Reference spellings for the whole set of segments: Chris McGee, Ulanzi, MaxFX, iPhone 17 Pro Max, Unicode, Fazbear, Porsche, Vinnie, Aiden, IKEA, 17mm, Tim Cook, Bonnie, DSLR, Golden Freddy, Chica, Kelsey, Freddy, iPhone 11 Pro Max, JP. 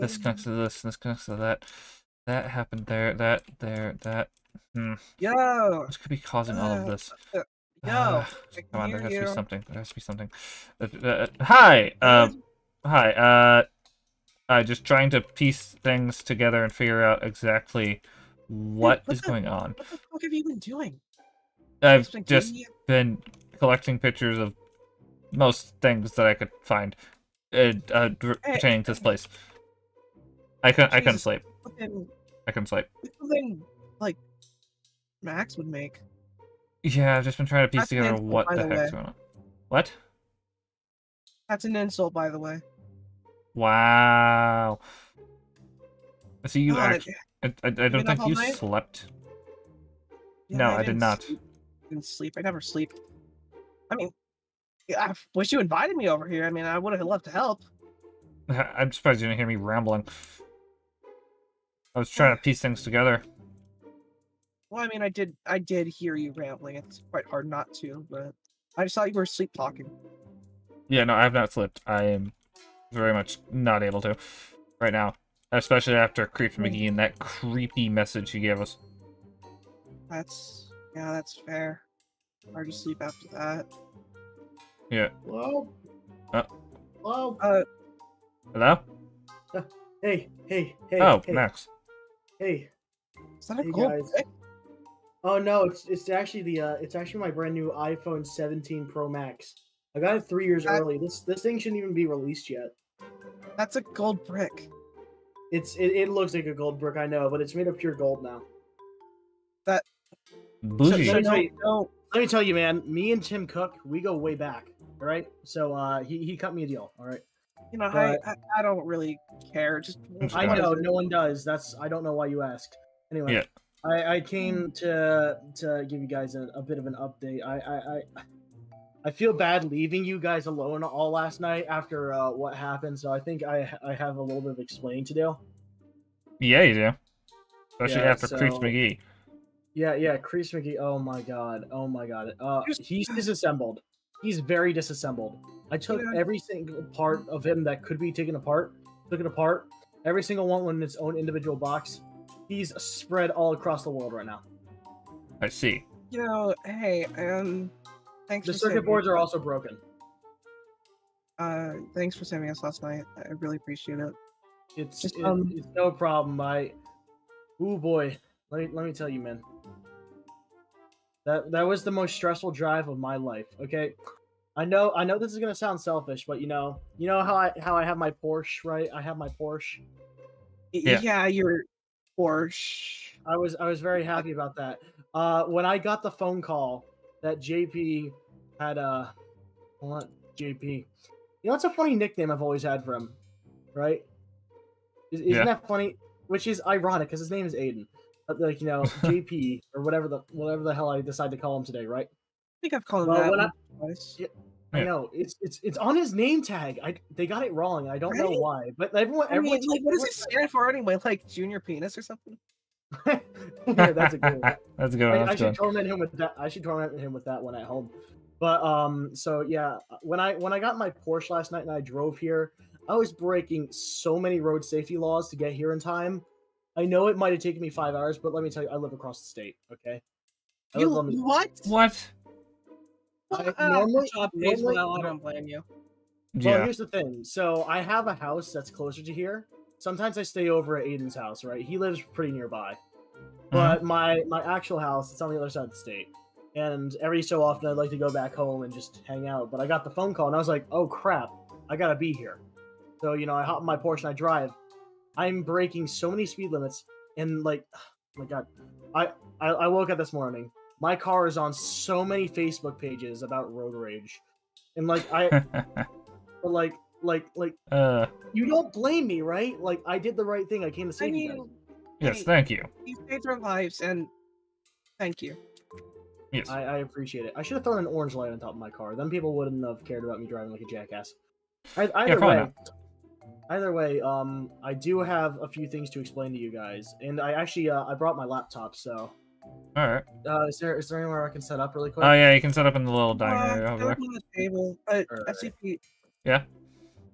This connects to this, this connects to that. That happened there, that, there, that. Yo! This could be causing all of this. Yo! Come on, there has to be something. There has to be something. Hi! I'm just trying to piece things together and figure out exactly what is going on. What the fuck have you been doing? I've just been collecting pictures of most things that I could find pertaining to this place. I couldn't sleep. I couldn't sleep. Something like Max would make. Yeah, I've just been trying to piece together what the heck's going on. What? That's an insult, by the way. Wow. So you actually... I don't think you slept. Yeah, no, I did not. I didn't sleep. I never sleep. I mean, I wish you invited me over here. I mean, I would have loved to help. I'm surprised you didn't hear me rambling. I was trying to piece things together. Well, I mean, I did hear you rambling. It's quite hard not to, but I just thought you were sleep talking. Yeah, no, I have not slept. I am very much not able to right now, especially after Creepy McGee and that creepy message he gave us. That's fair. Hard to sleep after that. Yeah. Hello? Hello? Hello? Hey. Oh, hey. Max. Hey. Is that a cool pick? Oh no, it's actually the it's actually my brand new iPhone 17 Pro Max. I got it 3 years early. This thing shouldn't even be released yet. That's a gold brick. It looks like a gold brick, I know, but it's made of pure gold now. That bougie. Let me tell you, man. Me and Tim Cook, we go way back. All right, so he cut me a deal. All right. You know, I don't really care. Just I know no one does. I don't know why you asked. Anyway, yeah. I came to give you guys a bit of an update. I feel bad leaving you guys alone all last night after what happened. So I think I have a little bit of explaining to do. Yeah, you do. Especially after Chris McGee. Yeah, Chris McGee. Oh my god. He's disassembled. He's very disassembled. I took every single part of him that could be taken apart, took it apart. Every single one in its own individual box. He's spread all across the world right now. I see. You know, hey, thanks. The circuit boards are also broken. Thanks for saving us last night. I really appreciate it. It's no problem. Oh boy. Let me tell you, man. That was the most stressful drive of my life. Okay, I know this is gonna sound selfish, but you know how I have my Porsche, right? I have my Porsche. Yeah, your Porsche. I was very happy about that. When I got the phone call that JP had JP. You know, that's a funny nickname I've always had for him, right? Isn't that funny? Which is ironic because his name is Aiden. Like, you know, JP or whatever the hell I decide to call him today, right? I think I've called him that twice. I know it's on his name tag. They got it wrong. I don't know why, but everyone. Like, what does it stand for anyway? Like junior penis or something? Yeah, that's a good one. That's a good one. I should torment him with that. I should torment him with that one at home. But so yeah, when I got my Porsche last night and I drove here, I was breaking so many road safety laws to get here in time. I know it might have taken me 5 hours, but let me tell you, I live across the state, okay? What? I don't blame you. Well, here's the thing. So I have a house that's closer to here. Sometimes I stay over at Aiden's house, right? He lives pretty nearby. But my actual house, it's on the other side of the state. And every so often, I'd like to go back home and just hang out. But I got the phone call, and I was like, oh, crap. I got to be here. So, you know, I hop in my Porsche and I drive. I'm breaking so many speed limits, and like, oh my god, I woke up this morning. My car is on so many Facebook pages about road rage, and like you don't blame me, right? Like I did the right thing. I came to save you guys. Yes, thank you. You saved our lives, and thank you. Yes, I appreciate it. I should have thrown an orange light on top of my car. Then people wouldn't have cared about me driving like a jackass. Either way, I do have a few things to explain to you guys, and I actually I brought my laptop, so. All right. Is there anywhere I can set up really quick? Oh yeah, you can set up in the little dining area over there. On the table. Right. Yeah.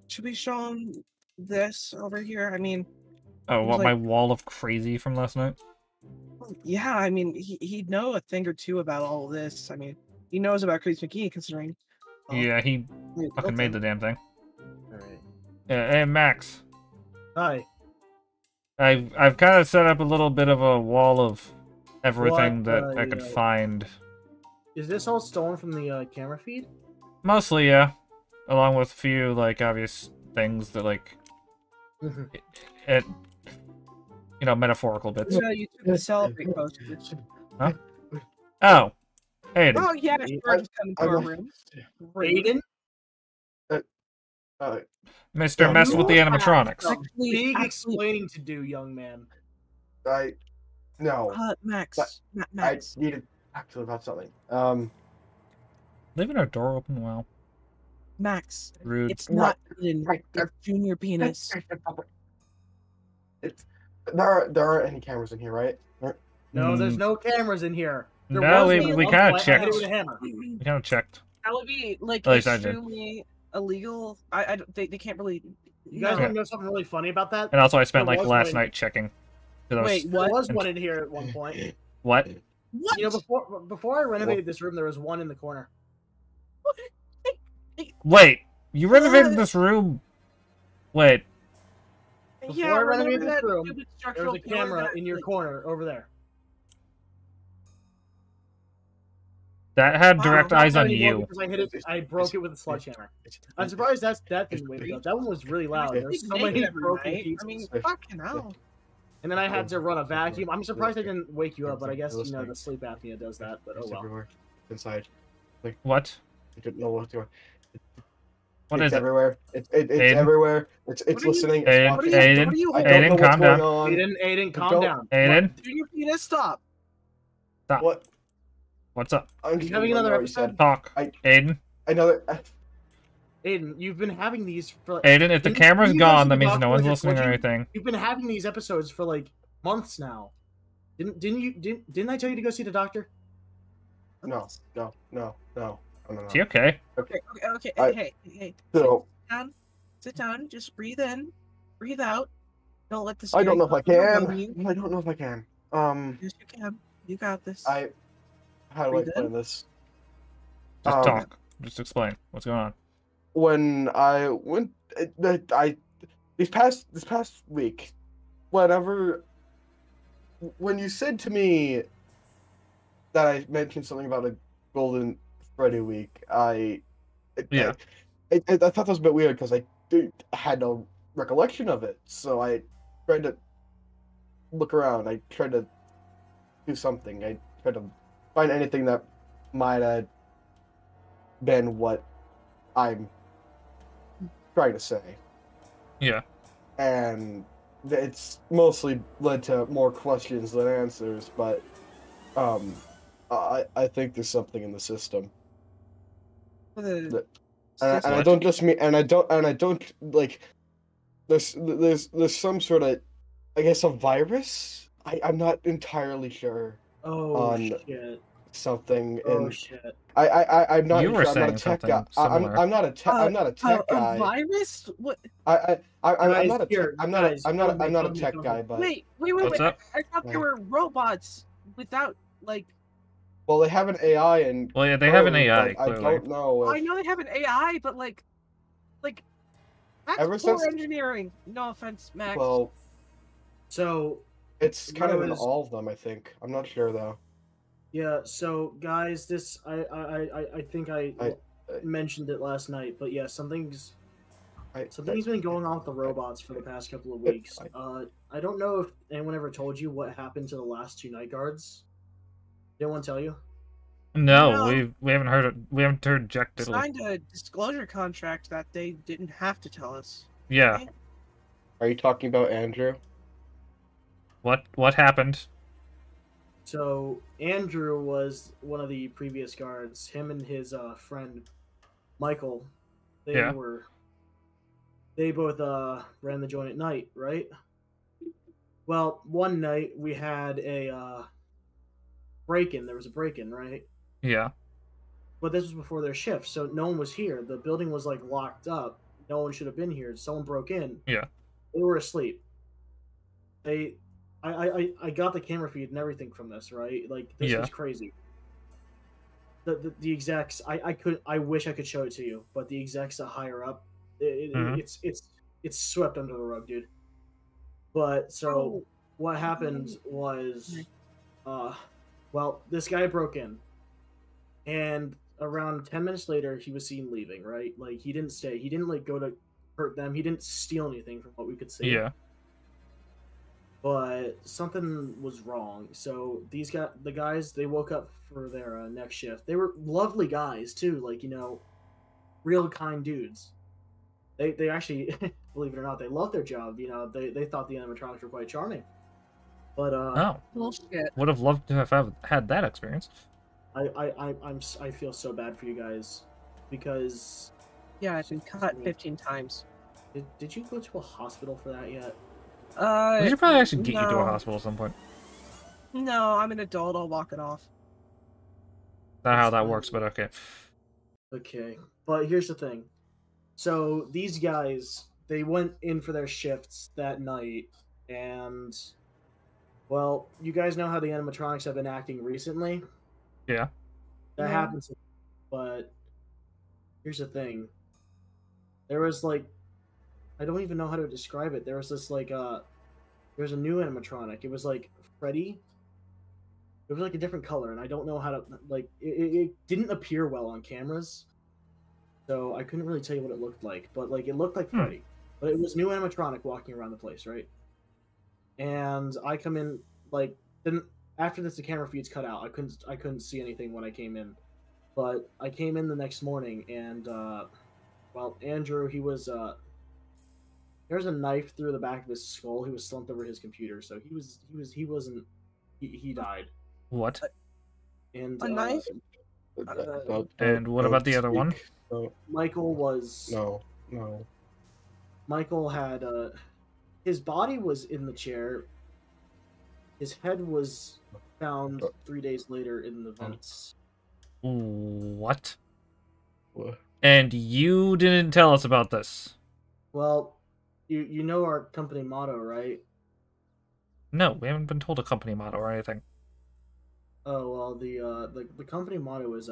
Should we show them this over here. I mean... Oh, what, like, my wall of crazy from last night? Yeah, I mean, he'd know a thing or two about all of this. I mean, he knows about Chris McGee, considering... yeah, he fucking made the damn thing. Alright. Yeah, hey, Max. Hi. I've kind of set up a little bit of a wall of everything that I could find. Is this all stolen from the camera feed? Mostly, yeah. Along with a few, like, obvious things that, like... you know, metaphorical bits. Yeah, you took the selfie postage. Huh? Oh. Aiden. Oh, yeah, Aiden. Coming to our room. Aiden? Mr. Mess with the animatronics. Big explaining to do, young man. No. Max. I need to talk to about something. Leaving our door open, wow. Max. Rude. It's not Aiden. It's Junior Penis. There aren't any cameras in here, right? No, there's no cameras in here. There we kind of checked. We kind of checked. That would be like extremely illegal. They can't really. You guys want to know something really funny about that? And also, I spent like last night checking. Wait, there was one in here at one point. What? You know, before I renovated this room, there was one in the corner. Wait, you renovated this room? Wait. Before I renovated this room, there was a camera in your corner over there. That had direct eyes on you. I broke it with a sledgehammer. I'm surprised that didn't wake up. That one was really loud. There was so many broken pieces. I mean, fucking hell. And then I had to run a vacuum. I'm surprised I didn't wake you up, but I guess, you know, the sleep apnea does that. But oh well. Inside. Like what? I didn't know what to do. What is it? Everywhere. It's everywhere. It's listening. Aiden, calm down. Aiden, calm down. Aiden, Junior Penis, stop. Stop. What? What's up? I'm just having another episode. Talk. Aiden. Another. Aiden, you've been having these for. Like, Aiden, if the camera's gone, that means no one's listening or anything. You've been having these episodes for like months now. Didn't I tell you to go see the doctor? No. Is he okay? Okay. Hey. So, sit down. Just breathe in, breathe out. Don't let this. I don't know if I can. Yes, you can. You got this. How do I explain this? Just talk. Just explain what's going on. When I went, this past week, when you said to me that I mentioned something about a Golden Freddy week, I thought that was a bit weird because I had no recollection of it. So I tried to look around. I tried to do something. I tried to find anything that might have been what I'm trying to say. Yeah. And it's mostly led to more questions than answers, but I think there's something in the system. And I don't just mean, and I don't like. There's some sort of, I guess, a virus. I'm not entirely sure. Oh shit! I'm not. I'm not a tech guy. A virus? What? I'm not a tech guy. But wait! I thought there were robots without like. Well, they have an AI and. Well, yeah, they have an AI. I don't know. I know they have an AI, but like. That's poor engineering. No offense, Max. Well. So. It's kind of in all of them, I think. I'm not sure though. Yeah. So, guys, this I think I mentioned it last night, but yeah, something's been going on with the robots for the past couple of weeks. I don't know if anyone ever told you what happened to the last two night guards. Did anyone tell you? No, we haven't heard it. We haven't heard Jack Diddley. Signed a disclosure contract that they didn't have to tell us. Yeah. Right? Are you talking about Andrew? What happened? So Andrew was one of the previous guards. Him and his friend Michael, they both ran the joint at night, right? Well, one night we had a break-in. There was a break-in, right? Yeah. But this was before their shift, so no one was here. The building was like locked up. no one should have been here. Someone broke in. Yeah. They were asleep. They, I got the camera feed and everything from this, right? Like, this is crazy. The execs, I wish I could show it to you, but the execs that higher up, it's swept under the rug, dude. But so what happened was, well, this guy broke in, and around 10 minutes later, he was seen leaving, right? Like, he didn't stay. He didn't, like, go to hurt them. He didn't steal anything from what we could see. Yeah. But something was wrong. So these guys, they woke up for their next shift. They were lovely guys, too. Like, you know, real kind dudes. They actually, believe it or not, they loved their job. You know, they thought the animatronics were quite charming. But, would have loved to have had that experience. I feel so bad for you guys, because... Yeah, I've been caught 15 times. Did you go to a hospital for that yet? We should probably actually get you to a hospital at some point. No, I'm an adult. I'll walk it off. Not how that works, but okay. Okay, but here's the thing. So these guys, they went in for their shifts that night, and well, you guys know how the animatronics have been acting recently. Yeah, that happens. But here's the thing. There was like, I don't even know how to describe it. There was this, like, there was a new animatronic. It was, like, Freddy. It was, like, a different color, and I don't know how to, like, it didn't appear well on cameras. So I couldn't really tell you what it looked like. But, like, it looked like Freddy. But it was new animatronic walking around the place, right? And I come in, like, then after this, the camera feeds cut out. I couldn't see anything when I came in. But I came in the next morning, and, well, Andrew, he was, there's a knife through the back of his skull. He was slumped over his computer, so he died. What? And a knife? And what about the other one? Michael was no. Michael had his body was in the chair. His head was found 3 days later in the vents. What? And you didn't tell us about this. Well, You know our company motto, right? No, we haven't been told a company motto or anything. Oh, well, the company motto is,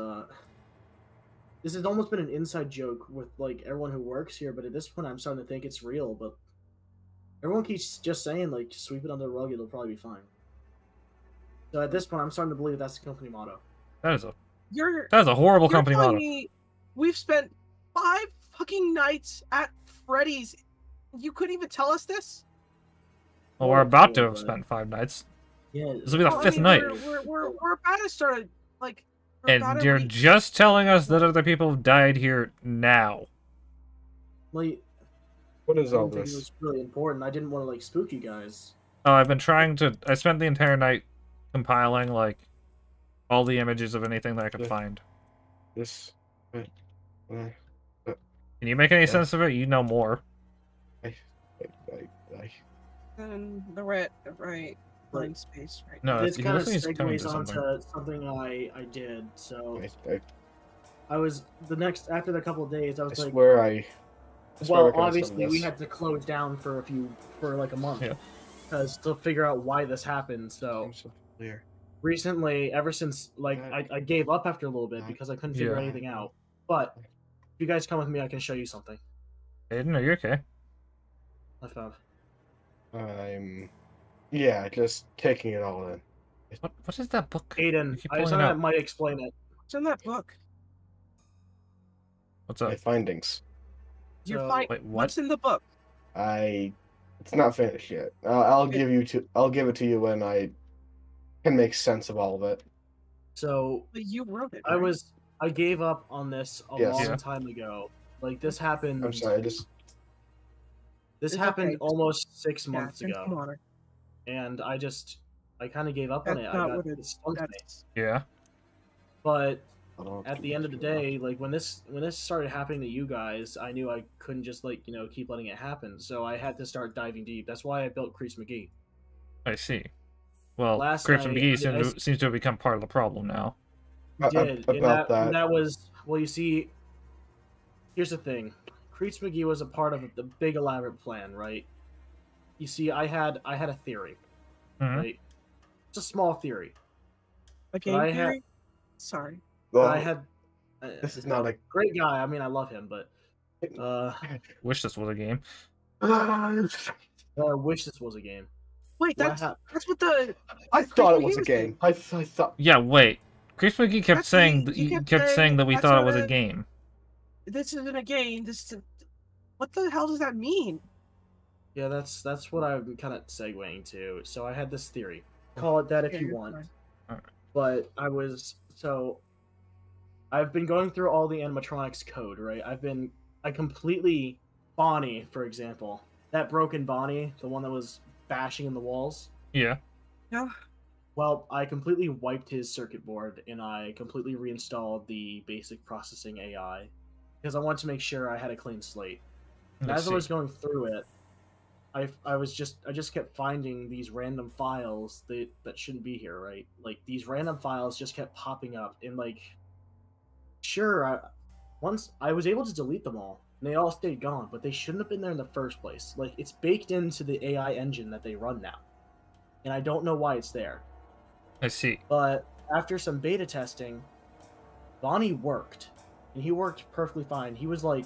this has almost been an inside joke with, like, everyone who works here, but at this point I'm starting to think it's real, but everyone keeps just saying, like, sweep it under the rug, it'll probably be fine. So at this point I'm starting to believe that's the company motto. That is a horrible company motto. We've spent 5 fucking nights at Freddy's. You couldn't even tell us this? Well, we're about to have spent 5 nights. Yeah, this will be the fifth night. We're about to start, like... And you're just telling us that other people have died here now. Like, what is all this? It was really important. I didn't want to, like, spook you guys. Oh, I've been trying to... I spent the entire night compiling, like, all the images of anything that I could find. This... Can you make any sense of it? You know more. And the rat, right? Blind space, right? No, it's kind of segues onto something I did. So I was the next after the couple of days. I was like, "Where Well, obviously we had to close down for like a month because to figure out why this happened. So recently, ever since like I gave up after a little bit because I couldn't figure anything out. But if you guys come with me, I can show you something. Aiden, are you okay? I found. Yeah, just taking it all in. What is that book? Aiden, I thought that might explain it. What's in that book? What's up? My findings. Wait, what's in the book? It's not finished yet. I'll give it to you when I can make sense of all of it. So you wrote it. Right? I gave up on this a long time ago. Like this happened. I'm sorry. This happened almost 6 months ago, and I kind of gave up on it. I got But at the end of the day, like when this started happening to you guys, I knew I couldn't just like keep letting it happen. So I had to start diving deep. That's why I built Chris McGee. I see. Well, Chris McGee seems to have become part of the problem now. Did, and that was well. You see, here's the thing. Chris McGee was a part of the big elaborate plan, right? You see, I had a theory, right? It's a small theory. Okay. This is not a great guy. I mean, I love him, but wish this was a game. I wish this was a game. Wait, that's what the. I thought it was a game. I thought. Yeah, wait. Chris McGee kept saying that we thought it was a game. This isn't a game. This. What the hell does that mean? Yeah, that's what I'm kind of segueing to. So I had this theory. Call it that if you want. All right. But I was I've been going through all the animatronics code, right? I completely Bonnie, for example. That broken Bonnie, the one that was bashing in the walls. Yeah. Yeah. Well, I completely wiped his circuit board and I completely reinstalled the basic processing AI because I wanted to make sure I had a clean slate. As I was going through it, I just kept finding these random files that shouldn't be here, right? Like these random files just kept popping up, and like, sure, once I was able to delete them all, and they all stayed gone, but they shouldn't have been there in the first place. Like it's baked into the AI engine that they run now, and I don't know why it's there. I see. But after some beta testing, Bonnie worked, and he worked perfectly fine. He was like,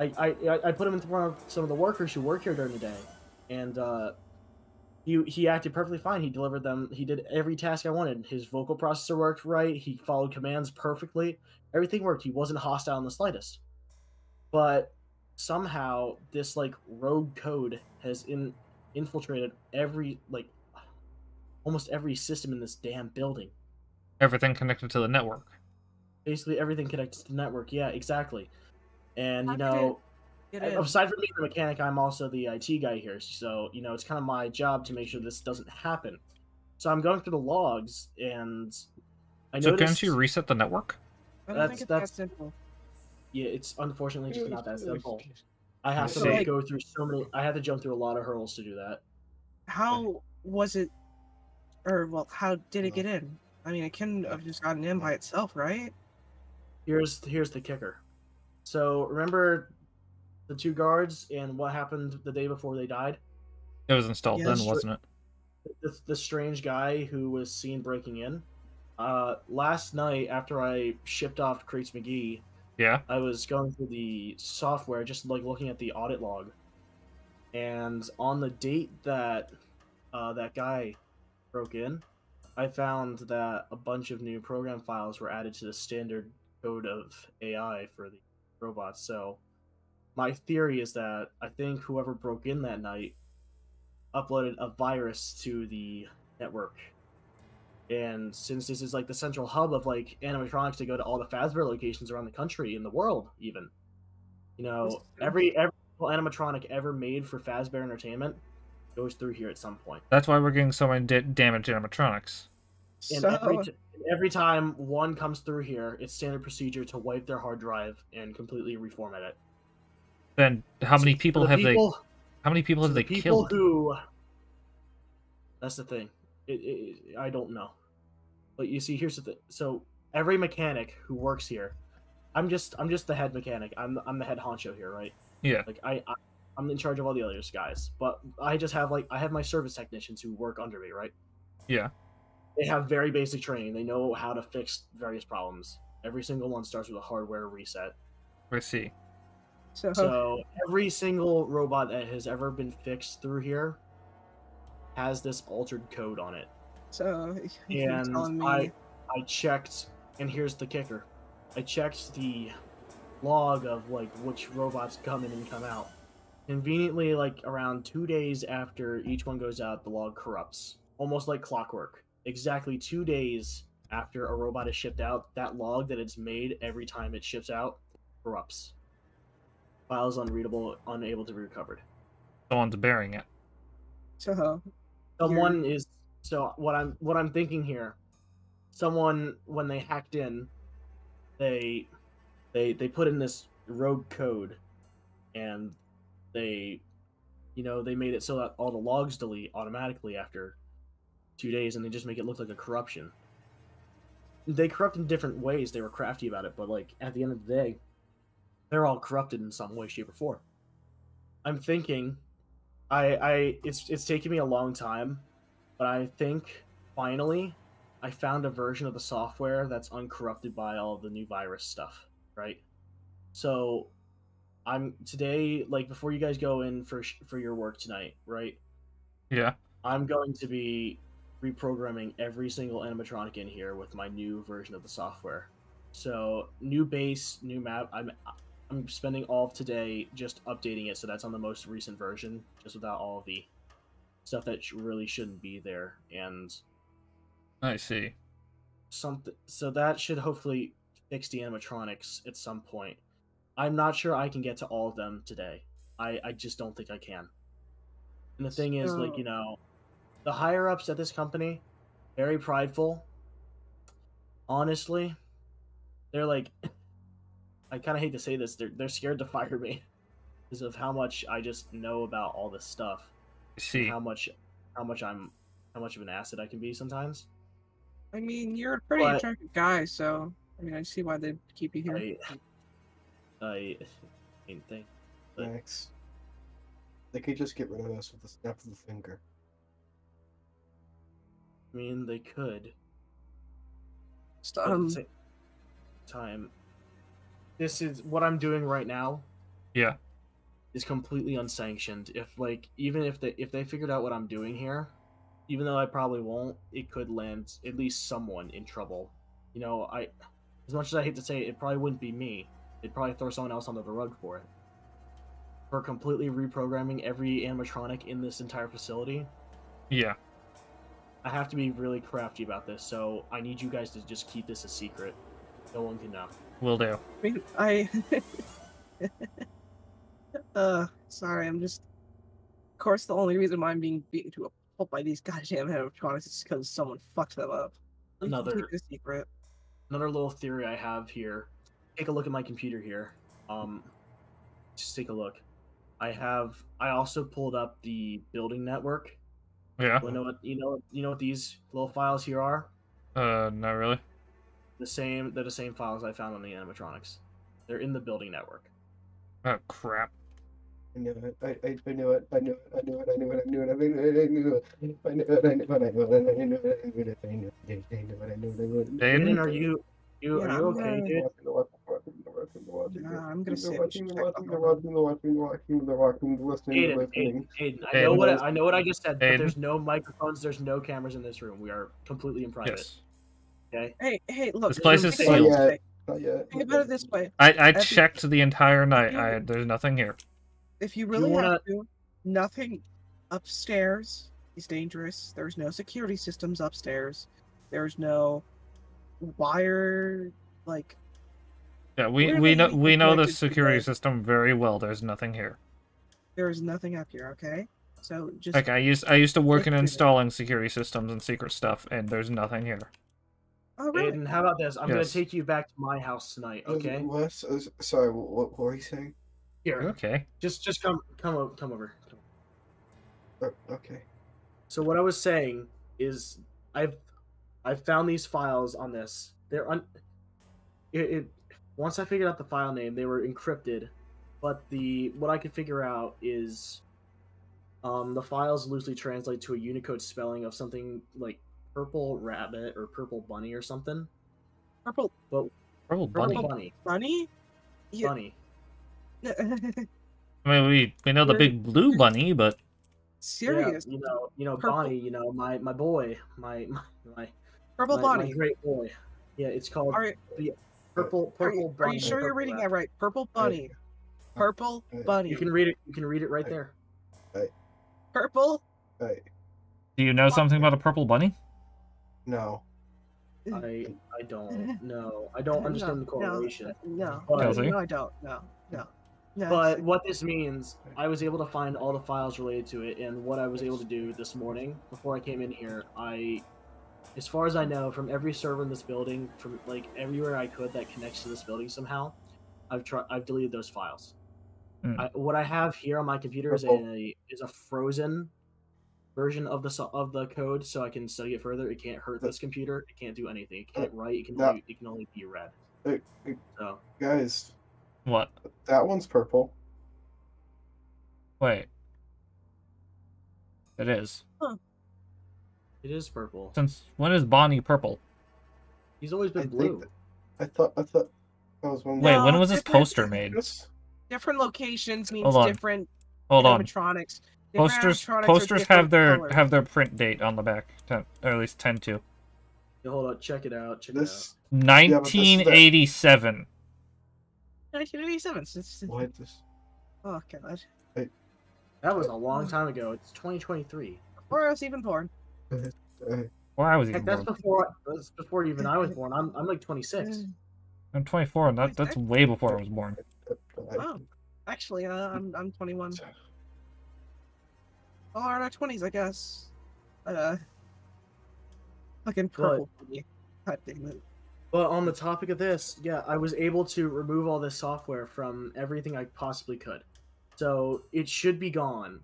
I put him in front of some of the workers who work here during the day. And he acted perfectly fine. He delivered them. He did every task I wanted. His vocal processor worked right. He followed commands perfectly. Everything worked. He wasn't hostile in the slightest. But somehow this like rogue code has infiltrated every almost every system in this damn building. Everything connected to the network. Basically everything connected to the network. Yeah, exactly. And you know, aside from being the mechanic, I'm also the IT guy here, so you know it's kind of my job to make sure this doesn't happen. So I'm going through the logs, and I noticed. So can't you reset the network? I don't think it's that simple. Yeah, it's unfortunately just not that simple. I have to like, go through so many. I had to jump through a lot of hurdles to do that. How was it, or well, how did it get in? I mean, it couldn't have just gotten in by itself, right? Here's the kicker. So remember the two guards and what happened the day before they died? It was installed then, wasn't it? The strange guy who was seen breaking in. Last night after I shipped off Chris McGee, I was going through the software, just like looking at the audit log. And on the date that that guy broke in, I found that a bunch of new program files were added to the standard code of AI for the robots. So my theory is that I think whoever broke in that night uploaded a virus to the network, and since this is like the central hub of like animatronics to go to all the Fazbear locations around the country and the world, even, you know, every animatronic ever made for Fazbear Entertainment goes through here at some point. That's why we're getting so many damaged animatronics. And every time one comes through here, it's standard procedure to wipe their hard drive and completely reformat it. Then how many people have How many people have they killed? That's the thing. I don't know. But you see, here's the thing. So every mechanic who works here, I'm just the head mechanic. I'm the head honcho here, right? Yeah. Like I'm in charge of all the other guys, but I just have like I have my service technicians who work under me, right? Yeah. They have very basic training. They know how to fix various problems. Every single one starts with a hardware reset. I see. So every single robot that has ever been fixed through here has this altered code on it. So you're telling me. I checked, and here's the kicker. I checked the log of like which robots come in and come out. Conveniently, like around 2 days after each one goes out, the log corrupts. Almost like clockwork. Exactly 2 days after a robot is shipped out, that log that it's made every time it ships out corrupts. Files unreadable, unable to be recovered. Someone's burying it. So what I'm thinking here, someone when they hacked in, they put in this rogue code, and they made it so that all the logs delete automatically after 2 days, and they just make it look like a corruption. They corrupt in different ways. They were crafty about it, but like at the end of the day, They're all corrupted in some way, shape, or form. I'm thinking, it's taken me a long time, but I think finally I found a version of the software that's uncorrupted by all the new virus stuff, right? So I'm today, like before you guys go in for your work tonight, right? Yeah. I'm going to be reprogramming every single animatronic in here with my new version of the software. So new base, new map. I'm spending all of today just updating it, so that's on the most recent version, just without all of the stuff that really shouldn't be there. And I see something. So that should hopefully fix the animatronics at some point. I'm not sure I can get to all of them today. I just don't think I can. And the thing is, like, you know, the higher ups at this company, very prideful. Honestly, they're like, I kind of hate to say this, they're scared to fire me because of how much I just know about all this stuff. See how much of an asset I can be sometimes. I mean, you're a pretty attractive guy, so I mean, I see why they keep you here. I mean, thanks. They could just get rid of us with a snap of the finger. I mean, they could. Stop. At the same time, this is what I'm doing right now. Yeah, is completely unsanctioned. If like, even if they figured out what I'm doing here, even though I probably won't, it could land at least someone in trouble. You know, as much as I hate to say it, it probably wouldn't be me. They'd probably throw someone else under the rug for it. For completely reprogramming every animatronic in this entire facility. Yeah. I have to be really crafty about this, so I need you guys to just keep this a secret. No one can know. Will do. Sorry, I'm just... Of course, the only reason why I'm being beaten to a pulp by these goddamn animatronics is because someone fucked them up. Another little theory I have here. Take a look at my computer here. Just take a look. I also pulled up the building network. Yeah. You know what these little files here are? Not really. They're the same files I found on the animatronics. They're in the building network. Oh crap! I knew it. I knew it. I knew it. I knew it. I knew it. I knew it. I knew it. I knew it. I knew it. I knew it. I knew it. I knew it. I knew it. I knew it. I knew it. Aiden, are you okay, dude? I'm gonna say Aiden, I know what I just said, but there's no microphones, there's no cameras in this room. We are completely in private. Yes. Okay. Hey, look. This place is sealed. Think about it this way. I checked the entire night. There's nothing here. If you really have to, nothing upstairs is dangerous. There's no security systems upstairs. There's no wire, like. Yeah, we know the security system very well. There's nothing here. There is nothing up here, okay? So just like I used to work in installing security systems and secret stuff, and there's nothing here. Oh, really? Aiden, how about this? I'm going to take you back to my house tonight, okay? What? Sorry, what were you saying? Here. Okay. Just come over. Okay. So what I was saying is I've found these files on this. They're once I figured out the file name, they were encrypted, but what I could figure out is the files loosely translate to a Unicode spelling of something like purple rabbit or purple bunny or something. Purple bunny? Yeah. Bunny. I mean, we know the big blue bunny, but serious. Yeah, you know purple. Bonnie, you know, my boy, my purple Bonnie, my great boy. Yeah, it's called. Are, yeah, purple bunny. Are you sure you're reading that right? Purple bunny, purple bunny. You can read it. You can read it right there. Hey. Purple. Hey. Do you know something about a purple bunny? No. I don't know. I don't understand the correlation. No, I don't. No. But what this means, I was able to find all the files related to it, and what I was able to do this morning before I came in here, as far as I know, from every server in this building, from like everywhere I could that connects to this building somehow, I've deleted those files. Mm. What I have here on my computer is a frozen version of the code, so I can study it further. It can't hurt this computer. It can't do anything. It can't write. It can only be read. So guys, What? That one's purple. Wait. It is. Huh. It is purple. Since when is Bonnie purple? He's always been blue. I thought that was one. Wait, when was this poster made? Different locations means different animatronics. Posters have their print date on the back, or at least tend to. Hold on, check it out. Check this, it out. 1987. 1987. What? Oh god. Wait. That was a long time ago. It's 2023. Before I was even born. Before I was even born. That's before even I was born. I'm like 26. I'm 24, and that's way before I was born. Oh, actually, I'm 21. Well, we're in our 20s, I guess. Fucking purple. God damn it. But on the topic of this, yeah, I was able to remove all this software from everything I possibly could. So it should be gone.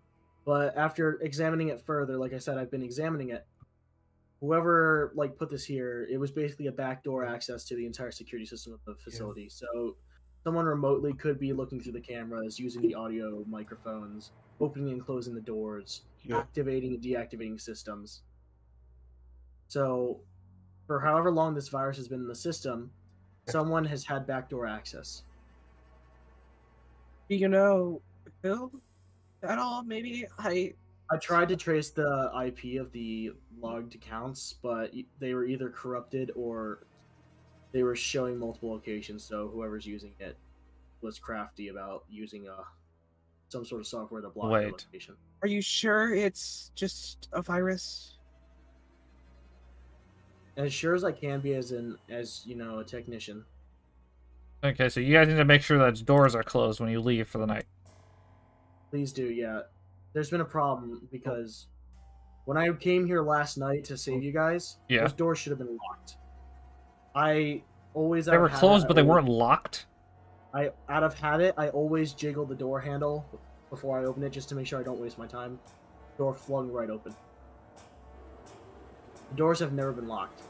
But after examining it further, like I said, I've been examining it. Whoever like put this here, it was basically a backdoor access to the entire security system of the facility. Yeah. So someone remotely could be looking through the cameras, using the audio microphones, opening and closing the doors, activating and deactivating systems. So for however long this virus has been in the system, someone has had backdoor access. Do you know who at all? Maybe I tried to trace the IP of the logged accounts, but they were either corrupted or they were showing multiple locations, so whoever's using it was crafty about using some sort of software to block the location. Are you sure it's just a virus? As sure as I can be as you know, a technician. Okay, so you guys need to make sure that doors are closed when you leave for the night. Please do, yeah. There's been a problem because when I came here last night to save you guys, those doors should have been locked. They were closed, but they weren't locked? Out of habit, I always jiggle the door handle before I open it just to make sure I don't waste my time. Door flung right open. The doors have never been locked.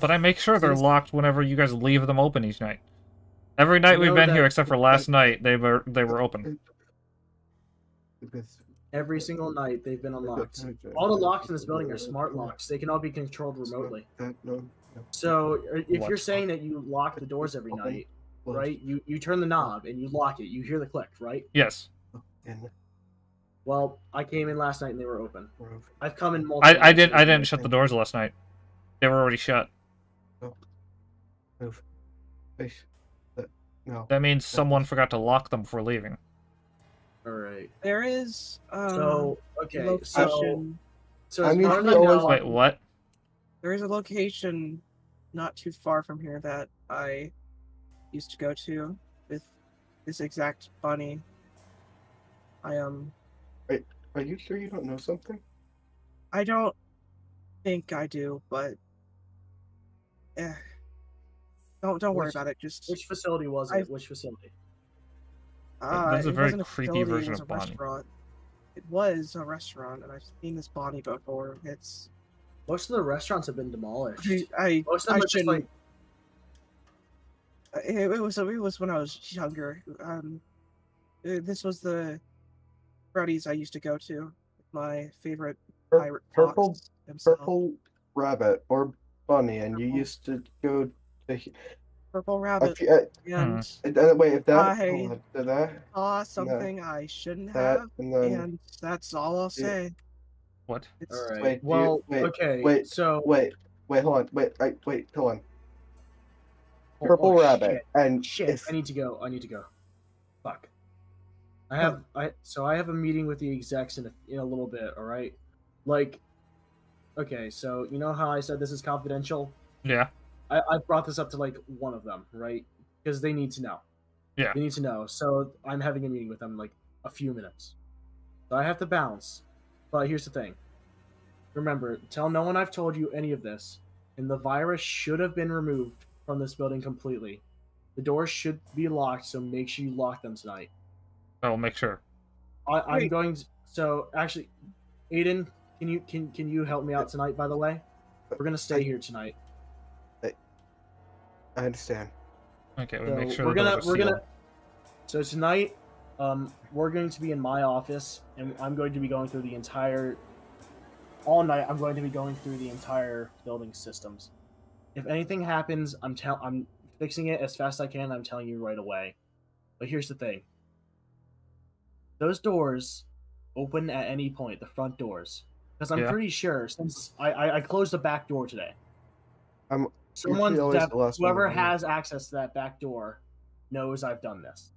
But I make sure they're locked whenever you guys leave them open each night. Every night we've been here, except for last night, they were open. Every single night they've been unlocked. All the locks in this building are smart locks. They can all be controlled remotely. So if you're saying that you lock the doors every night, right? You turn the knob and you lock it. You hear the click, right? Yes. Well, I came in last night and they were open. I've come in multiple times. I didn't shut the doors last night. They were already shut. That means someone forgot to lock them before leaving. All right. There is so I mean, wait, what? There is a location not too far from here that I used to go to with this exact Bunny. Wait, are you sure you don't know something? I don't think I do, but don't worry about it. Just which facility was it? Which facility? That's a very creepy version of Bonnie. It was a restaurant, and I've seen this Bonnie before. It's most of the restaurants have been demolished. Most of them just like it was when I was younger. This was the Freddy's I used to go to. My favorite pirate purple rabbit or Bunny, and you used to go to. Purple rabbit. And wait, if that I saw something I shouldn't have, and that's all I'll say. What? All right. Wait, well, hold on. Purple rabbit and shit. I need to go. Fuck. I have a meeting with the execs in a little bit. All right. Like, okay. So you know how I said this is confidential? Yeah. I brought this up to like one of them, right? Because they need to know. Yeah. They need to know. So I'm having a meeting with them in like a few minutes. So I have to bounce. But here's the thing. Remember, tell no one I've told you any of this. And the virus should have been removed from this building completely. The doors should be locked, so make sure you lock them tonight. I will make sure. I'm going to, so actually, Aiden, can you help me out tonight, by the way? We're gonna stay here tonight. I understand. Okay, we make sure we're gonna. So tonight, we're going to be in my office, and I'm going to be going through the entire. All night, I'm going to be going through the entire building systems. If anything happens, I'm fixing it as fast as I can. I'm telling you right away. But here's the thing. Those doors open at any point, the front doors, because I'm pretty sure since I closed the back door today. Whoever has access to that back door knows I've done this.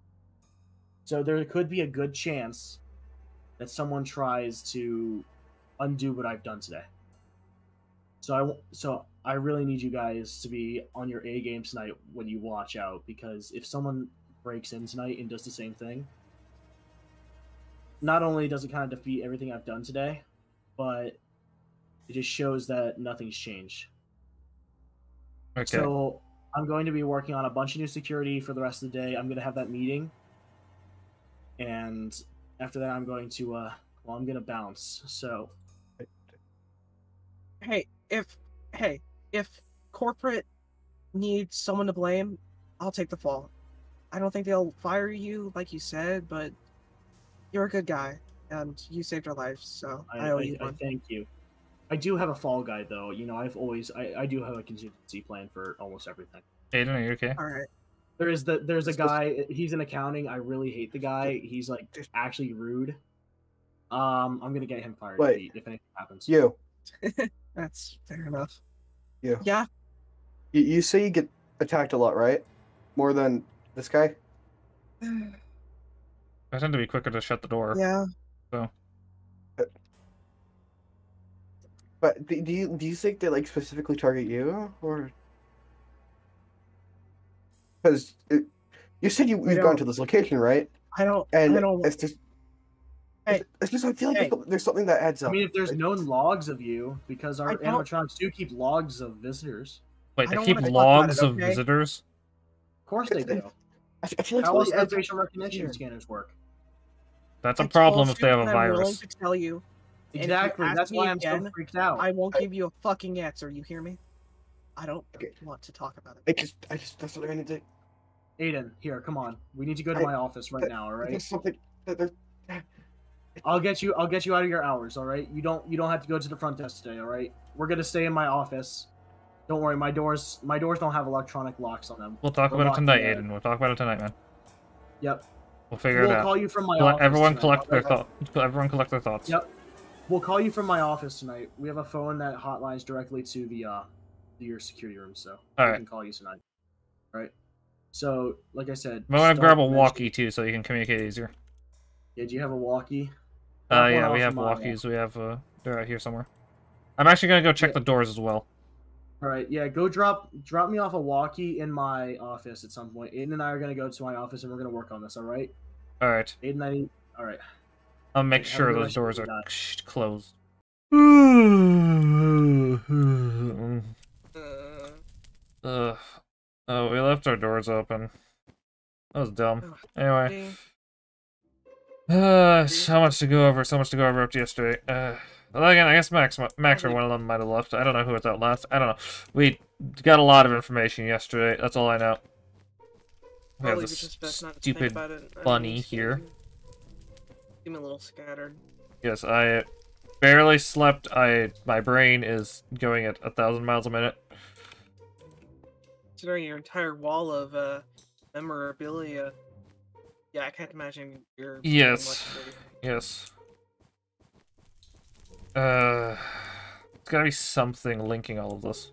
So there could be a good chance that someone tries to undo what I've done today. So I really need you guys to be on your A game tonight when you watch out, because if someone breaks in tonight and does the same thing, not only does it kind of defeat everything I've done today, but it just shows that nothing's changed. Okay. So I'm going to be working on a bunch of new security for the rest of the day. I'm going to have that meeting, and after that, I'm going to I'm going to bounce. So, hey, if corporate needs someone to blame, I'll take the fall. I don't think they'll fire you like you said, but you're a good guy, and you saved our lives, so I owe you one. Thank you. I do have a fall guy, though. You know, I do have a contingency plan for almost everything. Aiden, are you okay? All right. There's a guy. He's in accounting. I really hate the guy. He's like actually rude. I'm gonna get him fired if anything happens. You. That's fair enough. You. Yeah. You say you get attacked a lot, right? More than this guy. I tend to be quicker to shut the door. Yeah. So. But do you think they like specifically target you, or because you said you've gone to this location, right? I don't. It's just I feel like there's something that adds up. I mean, if there's known logs of you, because our animatronics do keep logs of visitors. Wait, they keep logs of visitors? Of course they do. I feel like how else do facial recognition scanners work? That's a problem if they have a virus. I'm willing to tell you. Exactly. That's why I'm so freaked out. I won't give you a fucking answer. You hear me? I don't want to talk about it. That's what I need to. Aiden, here, come on. We need to go to my office right now. All right. There's something. I'll get you out of your hours. All right. You don't have to go to the front desk today. All right. We're gonna stay in my office. Don't worry. My doors don't have electronic locks on them. We'll talk about it tonight, Aiden. We'll talk about it tonight, man. Yep. We'll figure it out. We'll call you from my office. Everyone collect their thoughts. Everyone collect their thoughts. Yep. We'll call you from my office tonight. We have a phone that hotlines directly to the your security room, so we can call you tonight. All right. So, like I said, I'm gonna grab a walkie too, so you can communicate easier. Yeah, do you have a walkie? Yeah, we have walkies. We have they're out here somewhere. I'm actually gonna go check the doors as well. All right. Yeah, go drop me off a walkie in my office at some point. Aiden and I are gonna go to my office and we're gonna work on this. All right. All right. Aiden, I need. All right. I'll make sure those doors are closed. Oh, we left our doors open. That was dumb. Anyway. So much to go over after yesterday. Well, again, I guess Max or one of them might have left. I don't know who was out last. I don't know. We got a lot of information yesterday. That's all I know. We have this stupid bunny here. I'm a little scattered. Yes, I barely slept. My brain is going at 1,000 miles a minute. Considering your entire wall of memorabilia, yeah, I can't imagine your. Yes. It's gotta be something linking all of this.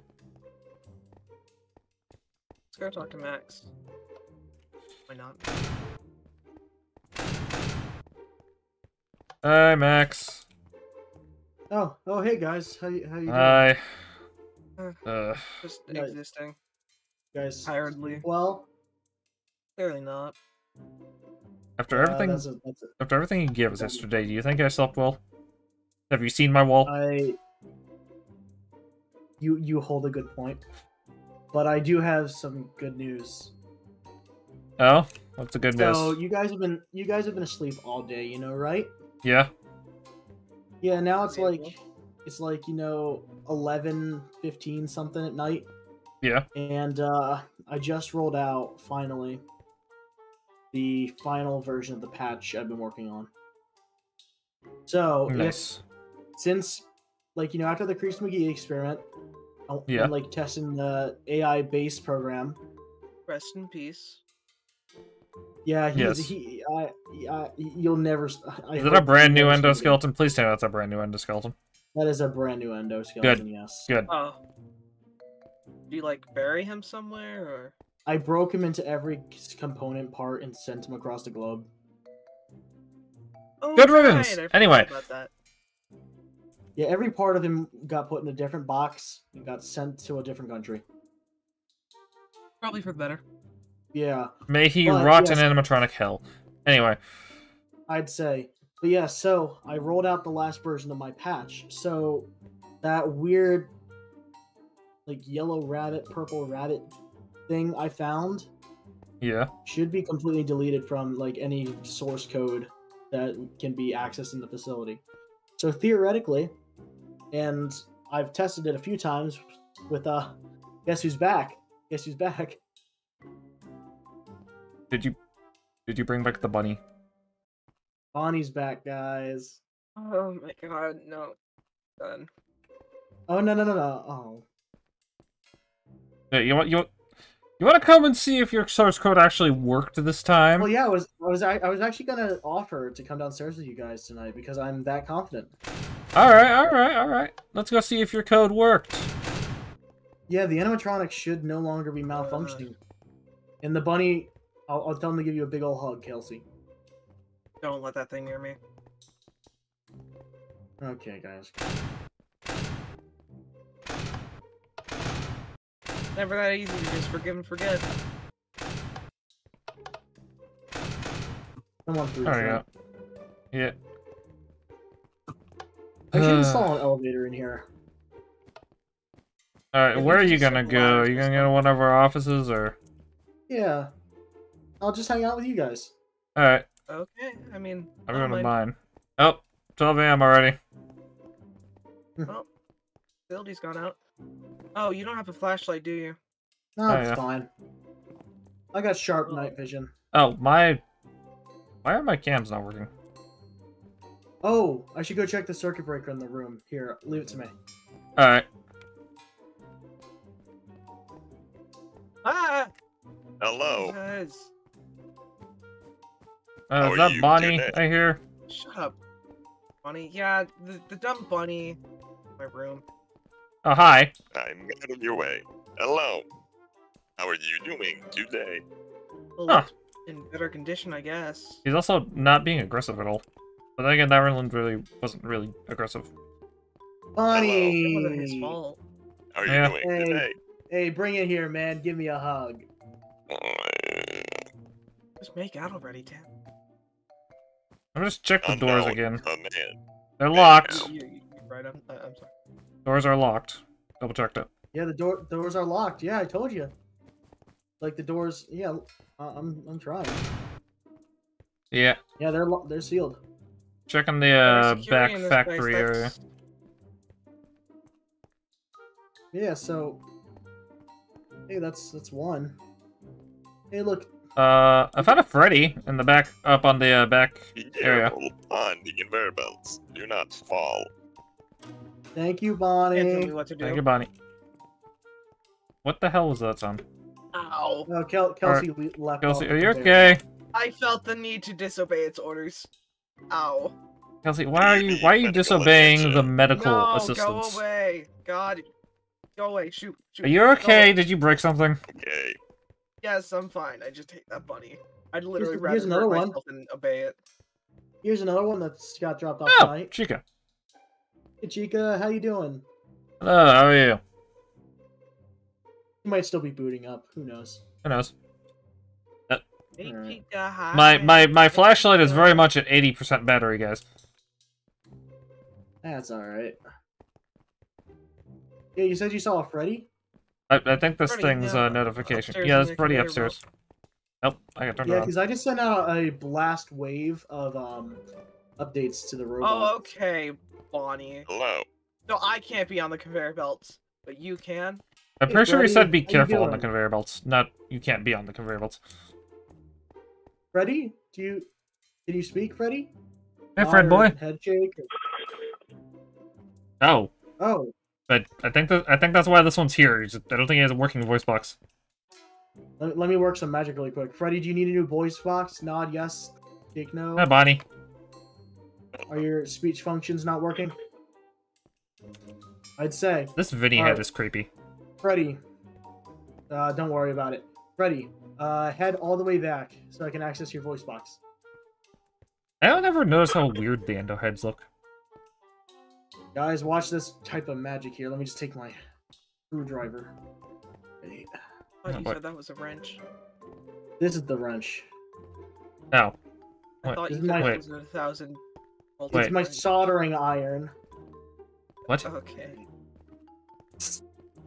Let's go talk to Max. Why not? Hi, Max. Oh, hey guys. How you doing? Hi. Just existing. Guys. Tiredly. Well, clearly not. After everything you gave us yesterday, do you think I slept well? Have you seen my wall? You hold a good point, but I do have some good news. Oh, what's the good news? So you guys have been asleep all day, you know, right? Yeah. Yeah, now it's like, you know, 11:15 something at night. Yeah. And I just rolled out, finally, the final version of the patch I've been working on. So, nice. Since, like, you know, after the Chris McGee experiment, yeah, and, like, testing the AI-based program. Rest in peace. Yeah, you'll never... Is that a brand new endoskeleton? Please tell me that's a brand new endoskeleton. That is a brand new endoskeleton, good. Yes. Good. Do you, like, bury him somewhere, or...? I broke him into every component part and sent him across the globe. Oh, good riddance! Right. Anyway. About that. Yeah, every part of him got put in a different box and got sent to a different country. Probably for the better. Yeah. May he rot in animatronic hell. Anyway. I'd say. But yeah, so I rolled out the last version of my patch. So that weird, like, yellow rabbit, purple rabbit thing I found, yeah, should be completely deleted from, like, any source code that can be accessed in the facility. So theoretically, and I've tested it a few times with, guess who's back? Guess who's back? Did you bring back the bunny? Bonnie's back, guys. Oh my god, no. Done. Oh no. Oh. Hey, you want to come and see if your source code actually worked this time? Well, yeah, I was actually gonna offer to come downstairs with you guys tonight because I'm that confident. All right. Let's go see if your code worked. Yeah, the animatronic should no longer be malfunctioning, and the bunny. I'll tell him to give you a big ol' hug, Kelsey. Don't let that thing near me. Okay, guys. Never that easy to just forgive and forget. Come on through. There we go. Yeah. I should install an elevator in here. Alright, where are you gonna go? Are you gonna go to one of our offices, or...? Yeah. I'll just hang out with you guys. Alright. Okay, I mean... I'm going to mine. Oh, 12 a.m. already. Well, Buildy's gone out. Oh, you don't have a flashlight, do you? No, it's fine. I got sharp night vision. Oh, my... Why are my cams not working? Oh, I should go check the circuit breaker in the room. Here, leave it to me. Alright. Ah! Hello. Guys. Is that Bonnie I hear? Shut up, Bonnie. Yeah, the dumb bunny in my room. Oh, hi. I'm out of your way. Hello. How are you doing today? Well, in better condition, I guess. He's also not being aggressive at all. But then again, that Ireland really wasn't really aggressive. Bonnie! It wasn't his fault. How are you doing today? Hey, bring it here, man. Give me a hug. Just make out already, Tim. I'm just check the doors again. They're locked. Right, I'm sorry. Doors are locked. Double checked up. Yeah, the doors are locked. Yeah, I told you. Like the doors. Yeah, I'm trying. Yeah. Yeah, they're sealed. Checking the back factory area. Yeah. So. Hey, that's one. Hey, look. I found a Freddy in the back, up on the back area. Hold on the conveyor belts. Do not fall. Thank you, Bonnie. Can't tell me what to do. Thank you, Bonnie. What the hell was that sound? Ow. No, Kelsey left. Kelsey, are you okay? I felt the need to disobey its orders. Ow. Kelsey, why are you disobeying the medical assistance? Go away. God. Go away. Shoot. Are you okay? Did you break something? Okay. Yes, I'm fine. I just hate that bunny. I'd literally rather hurt myself than obey it. Here's another one that got dropped off tonight. Chica. Hey, Chica, how you doing? Hello, how are you? You might still be booting up. Who knows? Who knows? Hey, Chica, hi. My flashlight is very much at 80% battery, guys. That's alright. Yeah, you said you saw a Freddy? I think this thing's notification. Upstairs, yeah, it's pretty upstairs. Nope, I got turned around. Yeah, because I just sent out a blast wave of updates to the robot. Oh, okay, Bonnie. Hello. So I can't be on the conveyor belts, but you can? I'm pretty sure he said be careful on the conveyor belts. Not, you can't be on the conveyor belts. Freddy, did you speak, Freddy? Hey, Fred boy. Head shake. Oh. Oh. But I think that's why this one's here. I don't think he has a working voice box. Let me work some magic really quick. Freddy, do you need a new voice box? Nod yes. Shake no. Hi, Bonnie. Are your speech functions not working? I'd say. This Vinny head is creepy. Freddy, don't worry about it. Freddy, head all the way back so I can access your voice box. I don't ever notice how weird the endo heads look. Guys, watch this type of magic here. Let me just take my screwdriver. Hey. Oh, you said that was a wrench. This is the wrench. No. I thought you said it was a 1,000. It's my soldering iron. What? Okay.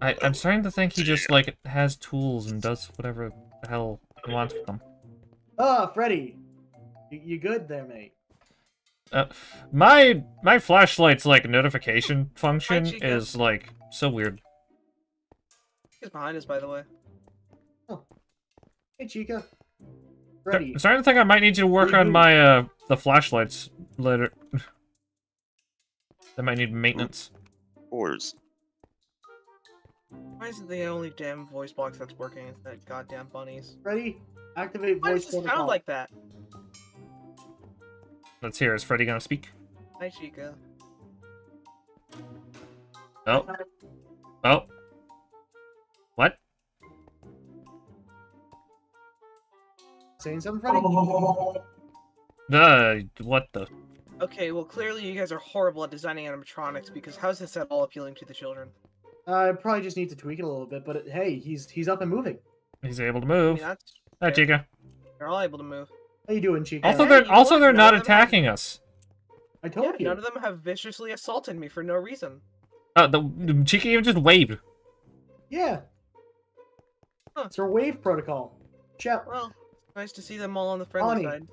I'm starting to think he just, like, has tools and does whatever the hell he wants with them. Oh, Freddy! You good there, mate? My flashlight's, like, notification function is, like, so weird. He's behind us, by the way. Oh. Hey, Chica. Freddy. I'm starting to think I might need to work on my, the flashlights later. They might need maintenance. Oars. Why is it the only damn voice box that's working is that goddamn bunnies? Freddy, activate voice protocol. Why does it sound like that? Let's hear. Is Freddy gonna speak? Hi, Chica. Oh. Oh. What? Saying something, Freddy? What the? Okay, well, clearly you guys are horrible at designing animatronics, because how's this at all appealing to the children? I probably just need to tweak it a little bit, but hey, he's up and moving. He's able to move. I mean, hi, Chica. They're all able to move. How you doing, Chica? Also, they're not attacking us. I told you. None of them have viciously assaulted me for no reason. The Chica even just waved. Yeah. Huh. It's her wave protocol. Chat. Well, it's nice to see them all on the friendly side.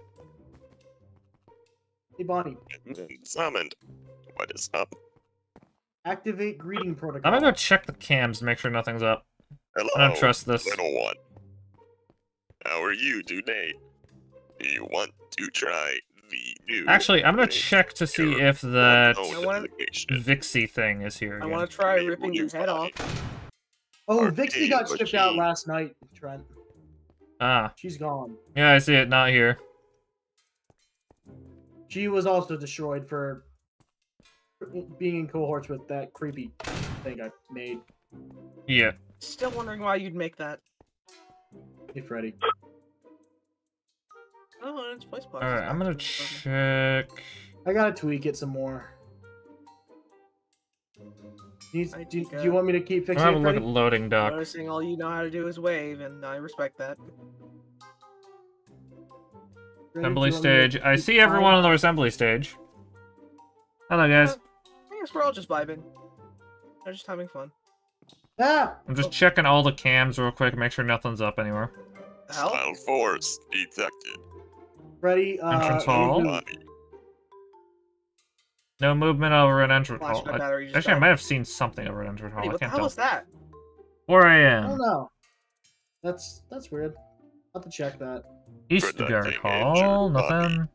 Hey, Bonnie. Summoned. What is up? Activate greeting protocol. I'm gonna go check the cams to make sure nothing's up. Hello, I don't trust this. Little one. How are you today? Do you want to try the new... Actually, I'm gonna check to see if that Vixie thing is here again. I want to try ripping your head off. Oh, Vixie got shipped out last night, Trent. Ah. She's gone. Yeah, I see it. Not here. She was also destroyed for being in cohorts with that creepy thing I made. Yeah. Still wondering why you'd make that. Hey, Freddy. Oh, it's voice box. Alright, I'm gonna check... I gotta tweak it some more. Do you want me to keep fixing it, Freddy? I'm gonna look at loading dock. Noticing all you know how to do is wave, and I respect that. Assembly stage. I see everyone on the assembly stage. Hello, guys. I guess we're all just vibing. We're just having fun. Ah! I'm just checking all the cams real quick, make sure nothing's up anywhere. Style force detected. Ready? Entrance hall. No movement over an entrance hall. Actually, I might have seen something over an entrance hall. I can't tell. What the hell was that? 4 a.m. I don't know. That's weird. I'll have to check that. Eastgard Hall, nothing.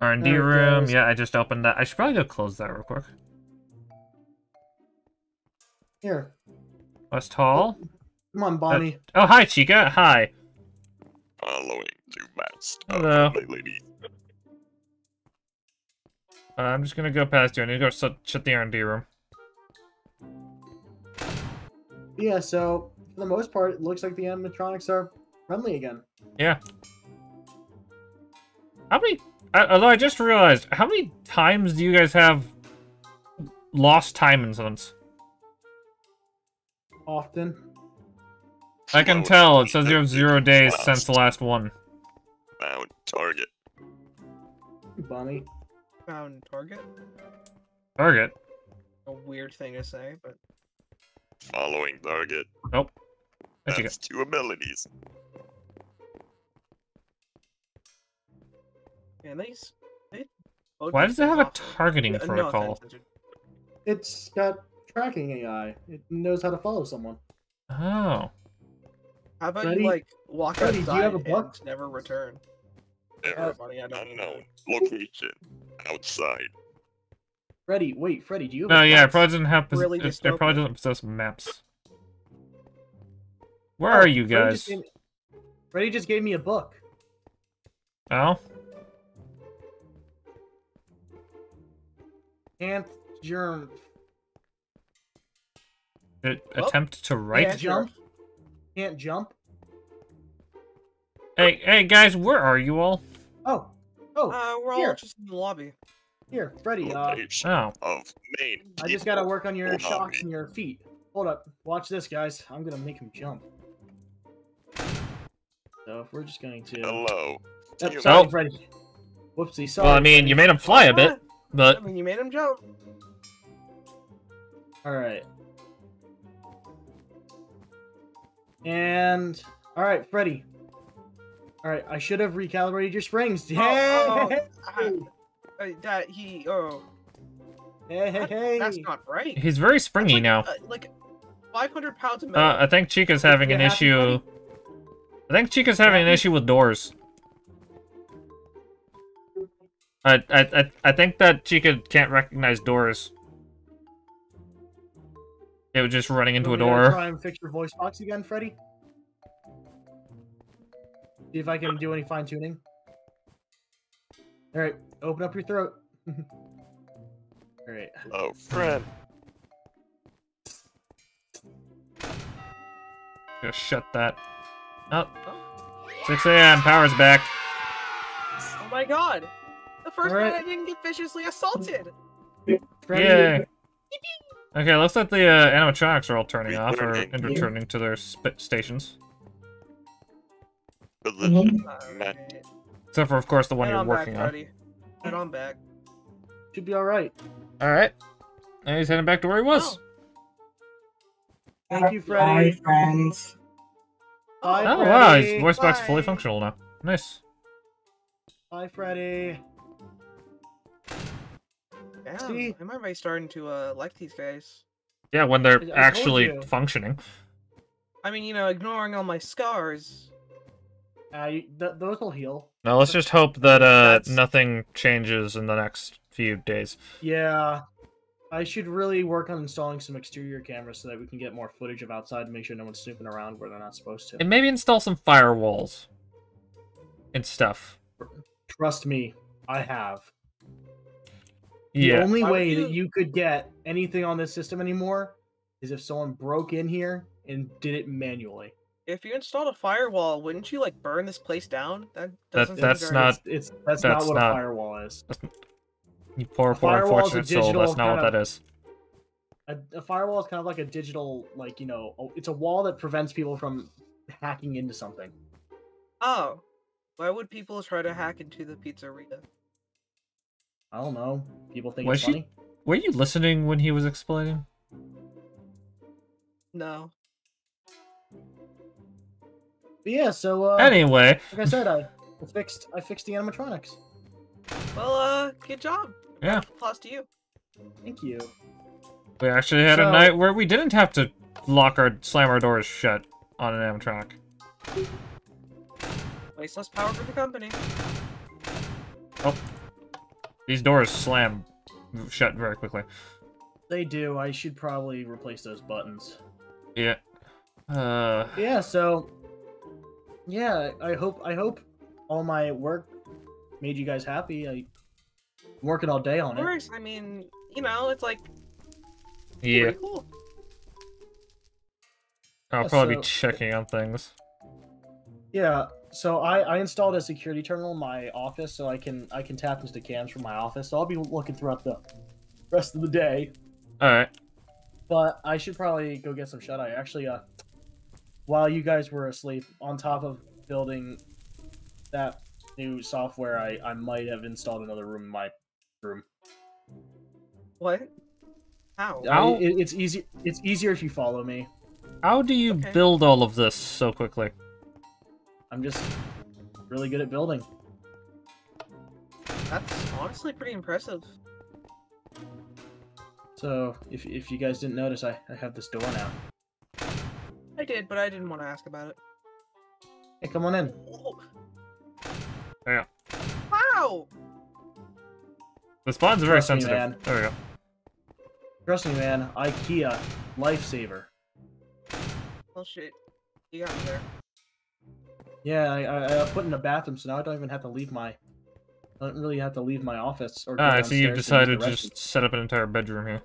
R&D room, yeah, I just opened that. I should probably go close that real quick. Here. West Hall. Come on, Bonnie. Oh, hi, Chica. Hi. Following to best. Hello. Lady. I'm just gonna go past you. I need to go shut the R&D room. Yeah, so... For the most part, it looks like the animatronics are friendly again. Yeah. How many... although I just realized, how many times do you guys have lost time incidents? Often. I can tell. It says you have 0 days since the last one. Found target. Bonnie. Found target? Target? A weird thing to say, but... Following target. Nope. That's 2 abilities. Yeah, why does it have a targeting protocol? It's got tracking AI. It knows how to follow someone. Oh. How about Freddy? You, like, walk Freddy, outside do you have a book? And never return? Everybody, I don't know. Location. Outside. Freddy, wait, Freddy, do you have a box? It probably doesn't have... Really it probably doesn't possess maps. Where are you guys? Freddy just gave me a book. Oh? Can't jump. Attempt to write? Can't jump. Can't jump. Hey, hey guys, where are you all? Oh, we're all just in the lobby. Here, Freddy. I just gotta work on your shocks and your feet. Hold up, watch this, guys. I'm gonna make him jump. So if we're just going to. Hello. Oh, sorry, Freddy. Whoopsie, sorry. Well, I mean, Freddy. You made him fly a bit, but. I mean, you made him jump. All right. And all right, Freddy. All right, I should have recalibrated your springs. Hey, hey, that's not right. He's very springy like, now. Like 500 pounds of metal. I think Chica's having an issue. I think Chica's having an issue with doors. I think that Chica can't recognize doors. It was just running into a door. Try and fix your voice box again, Freddy. See if I can do any fine tuning. All right, open up your throat. All right. Oh, Fred. Just shut that. Up. Oh. 6 a.m. Power's back. Oh my God! The first night I didn't get viciously assaulted. Freddy. Yeah. Okay, looks like the animatronics are all turning off or returning to their stations. Except for, of course, the one you're working on. Head on back. Should be all right. All right. And he's heading back to where he was. Thank you, Freddy. Bye, friends. Bye, Freddy. Oh, wow. His voice box is fully functional now. Nice. Bye, Freddy. Damn, see? I'm already starting to like these guys. Yeah, when they're actually functioning. I mean, you know, ignoring all my scars... those will heal. Now let's just hope that nothing changes in the next few days. Yeah, I should really work on installing some exterior cameras so that we can get more footage of outside and make sure no one's snooping around where they're not supposed to. And maybe install some firewalls and stuff. Trust me, I have. Yeah. The only way that you could get anything on this system anymore is if someone broke in here and did it manually. If you installed a firewall, wouldn't you like burn this place down? That doesn't. That's not what a firewall is. You poor unfortunate soul. That's not what that is. A firewall is kind of like a digital, like it's a wall that prevents people from hacking into something. Oh, why would people try to hack into the pizzeria? I don't know. People think it's funny. Were you listening when he was explaining? No. But yeah, so anyway, like I said, I fixed the animatronics. Well, good job. Yeah. Applause to you. Thank you. We actually had a night where we didn't have to slam our doors shut on an animatronic. Wasteless power for the company. Oh, these doors slam shut very quickly. They do. I should probably replace those buttons. Yeah. Yeah. So. Yeah, I hope all my work made you guys happy. I'm working all day on it. Of course, I mean, you know, it's like pretty cool. I'll probably be checking on things. Yeah, so I installed a security terminal in my office so I can tap into the cams from my office. So I'll be looking throughout the rest of the day. All right. But I should probably go get some shut-eye. Actually, while you guys were asleep, on top of building that new software, I might have installed another room in my room. What? How? It's easy. It's easier if you follow me. How do you build all of this so quickly? I'm just really good at building. That's honestly pretty impressive. So, if you guys didn't notice, I have this door now. I did, but I didn't want to ask about it. Hey, come on in. Oh. There we go. Wow! The spawns are very sensitive. Man. There we go. Trust me, man. IKEA. Lifesaver. Well, shit. You got me there. Yeah, I put in a bathroom, so now I don't even have to leave my... I don't really have to leave my office. Or I see you've decided to just set up an entire bedroom here.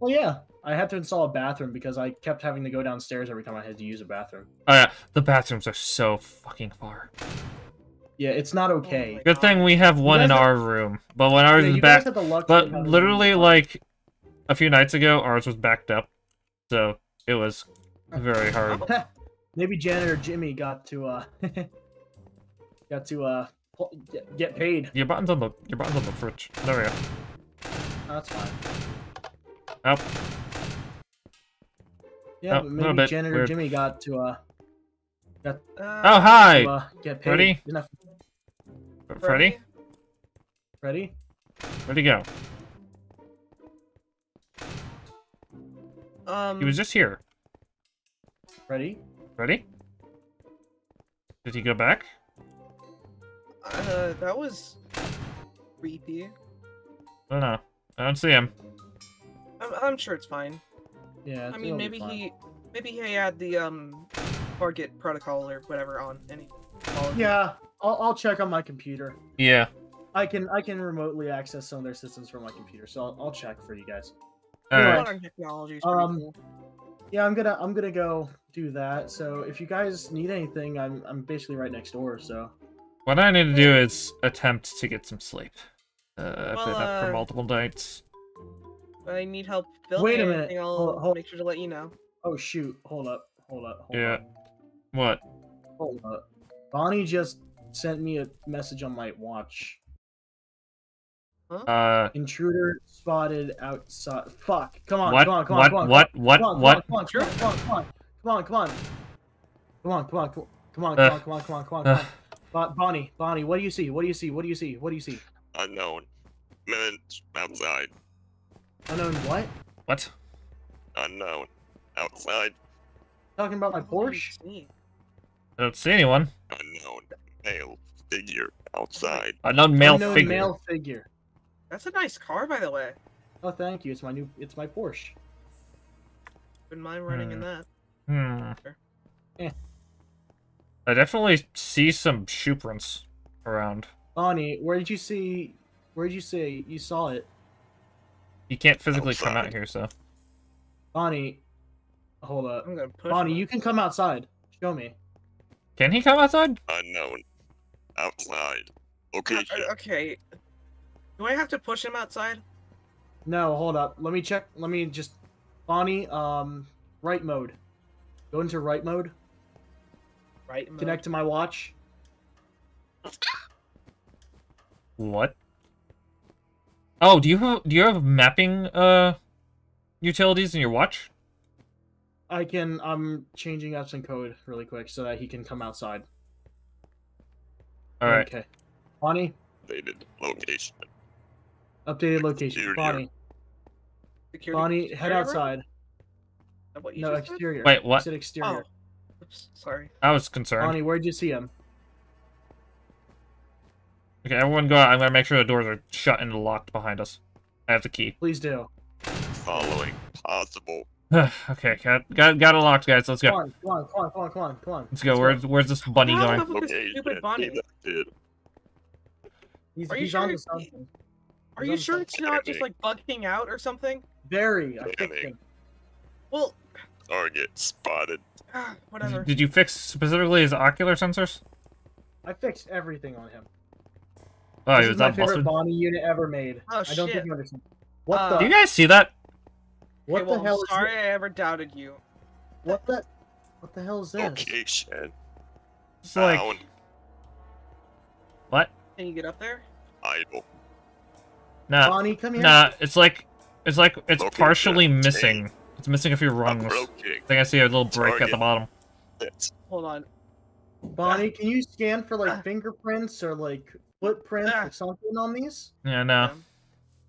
Well, yeah. I had to install a bathroom because I kept having to go downstairs every time I had to use a bathroom. Oh, yeah. The bathrooms are so fucking far. Yeah, it's not okay. Good thing we have one in our room. But when ours is back... But literally, like, a few nights ago, ours was backed up. So, it was very hard. Maybe Janitor Jimmy got to, get paid. Your button's on the fridge. There we go. No, that's fine. Up. Yeah, but maybe Janitor weird. Jimmy got to, oh, hi! To, get paid. Freddy? Freddy? Freddy? Where'd he go? He was just here. Freddy? Freddy? Did he go back? That was... creepy. I don't know. I don't see him. I'm sure it's fine. Yeah, I mean, maybe he had the, target protocol or whatever on any... Yeah, I'll check on my computer. Yeah. I can remotely access some of their systems from my computer, so I'll check for you guys. Alright. Cool. Yeah, I'm gonna go do that. So if you guys need anything, I'm basically right next door. So what I need to do is attempt to get some sleep. I've been up for multiple nights. I need help building. Wait a minute. I'll make sure to let you know. Oh shoot! Hold up. What? Hold up. Bonnie just sent me a message on my watch. Huh? Intruder spotted outside. Fuck! Come on! What? Come on! Bonnie, what do you see? Unknown. Men outside. Unknown what? What? Unknown. Outside. Talking about my Porsche? I don't see anyone. Unknown male figure outside. Unknown male figure. That's a nice car, by the way. Oh, thank you. It's my new. It's my Porsche. Wouldn't mind running in that. Yeah. I definitely see some shoeprints around. Bonnie, where did you see? Where did you say you saw it? You can't physically come out here, so. Bonnie, hold up. I'm gonna push Bonnie, you can come outside. Show me. Can he come outside? Unknown. Outside. Okay. Okay. Do I have to push him outside? No, hold up. Let me check. Let me just. Bonnie, right mode. Go into right mode. Right mode. Connect to my watch. What? Oh, do you have mapping utilities in your watch? I can. I'm changing up some code really quick so that he can come outside. All right. Okay. Bonnie. Updated location. Updated location. Bonnie. Security. Bonnie, exterior? Head outside. What, no, exterior. Said? Wait, what? I said exterior. Oh. Oops, sorry. I was concerned. Bonnie, where'd you see him? Okay, everyone go out. I'm gonna make sure the doors are shut and locked behind us. I have the key. Please do. Following possible. Okay, got it locked, guys. Let's go. Come on. Let's go. Where's this bunny going? Are you sure it's not just like bugging out or something? Very. I think so. Well. Target spotted. Whatever. Did you fix specifically his ocular sensors? I fixed everything on him. Oh, this is my favorite Bonnie unit ever made. Oh, I don't think you understand. What the? Do you guys see that? What the hell? Sorry, I ever doubted you. What the? What the hell is this? Okay, shit. It's like. What? Can you get up there? Idle. Nah. Bonnie, come here. Nah, it's partially missing. It's missing a few rungs. I think I see a little break at the bottom. Hold on. Bonnie, can you scan for like fingerprints or like? Footprint or something on these? Yeah, no.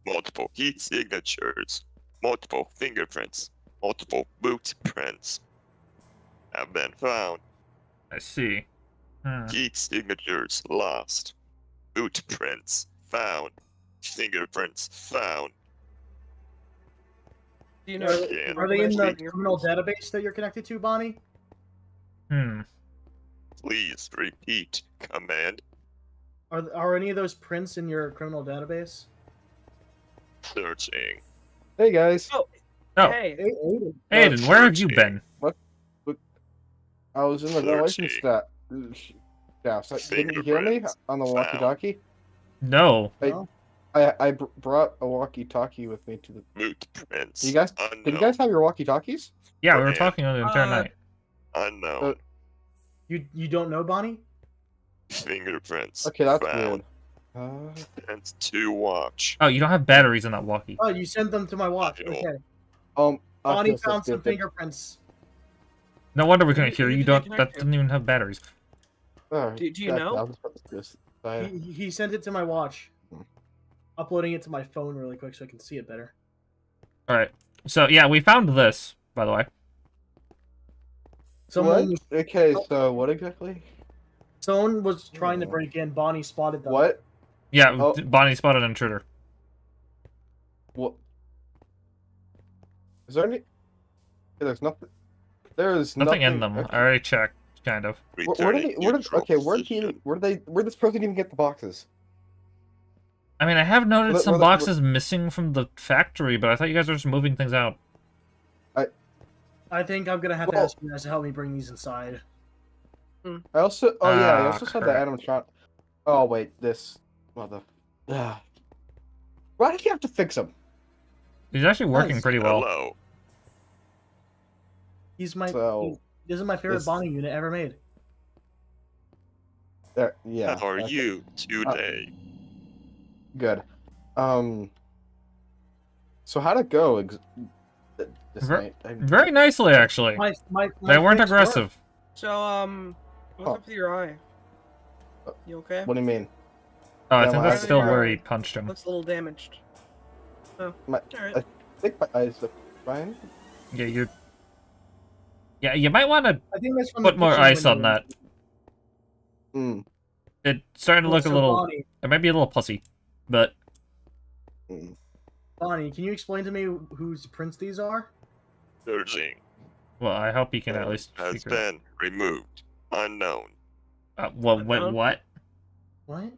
Multiple heat signatures. Multiple fingerprints, multiple boot prints have been found. I see. Key signatures lost. Boot prints found. Fingerprints found. Do you know, are they in the criminal database that you're connected to, Bonnie? Please repeat command. Are any of those prints in your criminal database? Searching. Hey, guys. Oh. Hey, Aiden. Aiden, where have you been? What? I was in the relations staff. Didn't you hear me on the walkie-talkie? No. I brought a walkie-talkie with me to the... Boot prints. Did you guys have your walkie-talkies? Yeah, we were talking on the entire night. Unknown. So, you don't know, Bonnie? Fingerprints. Okay, that's weird. And to watch. Oh, you don't have batteries on that walkie. Oh, you sent them to my watch. Okay. Bonnie found some fingerprints. No wonder we couldn't hear you. That doesn't even have batteries. Do you know? He sent it to my watch. Uploading it to my phone really quick so I can see it better. All right. So yeah, we found this, by the way. Okay. So what exactly? Someone was trying to break in. Bonnie spotted them. What? Yeah, Bonnie spotted an intruder. What? Is there any? There's nothing. There's nothing in them. I already checked, kind of. Where did he? Where did this person even get the boxes? I mean, I have noted some boxes missing from the factory, but I thought you guys were just moving things out. I think I'm gonna have to ask you guys to help me bring these inside. I also, I also saw the animatronic. Oh wait, this mother. Why did you have to fix him? He's actually working pretty well. Hello. He's my. This is my favorite Bonnie unit ever made. There, yeah. How are you today? Good. So how'd it go? This night? Very nicely, actually. They weren't aggressive. So what's up with your eye? You okay? What do you mean? Oh, I think that's still where he punched him. Looks a little damaged. Oh, alright. I think my eyes look fine. Yeah, you're. Yeah, you might want to put more ice on that. It's starting to look a little. Bonnie. It might be a little pussy, but. Bonnie, can you explain to me whose prints these are? Searching. Well, I hope you can at least. Has been removed. Unknown. What? What?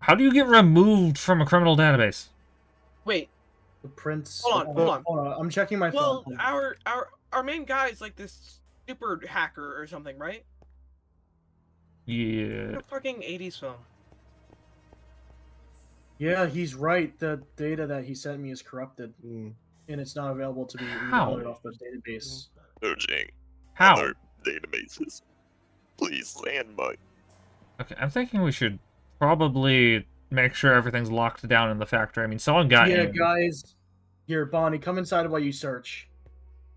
How do you get removed from a criminal database? Wait. The prints. Hold on. I'm checking my phone. Well, our main guy is like this super hacker or something, right? Yeah. What a fucking 80s film. Yeah, he's right. The data that he sent me is corrupted. And it's not available to be downloaded off the database. Searching. How? Other databases. Please stand by. Okay, I'm thinking we should probably make sure everything's locked down in the factory. I mean, someone got in. Yeah, guys. Here, Bonnie, come inside while you search.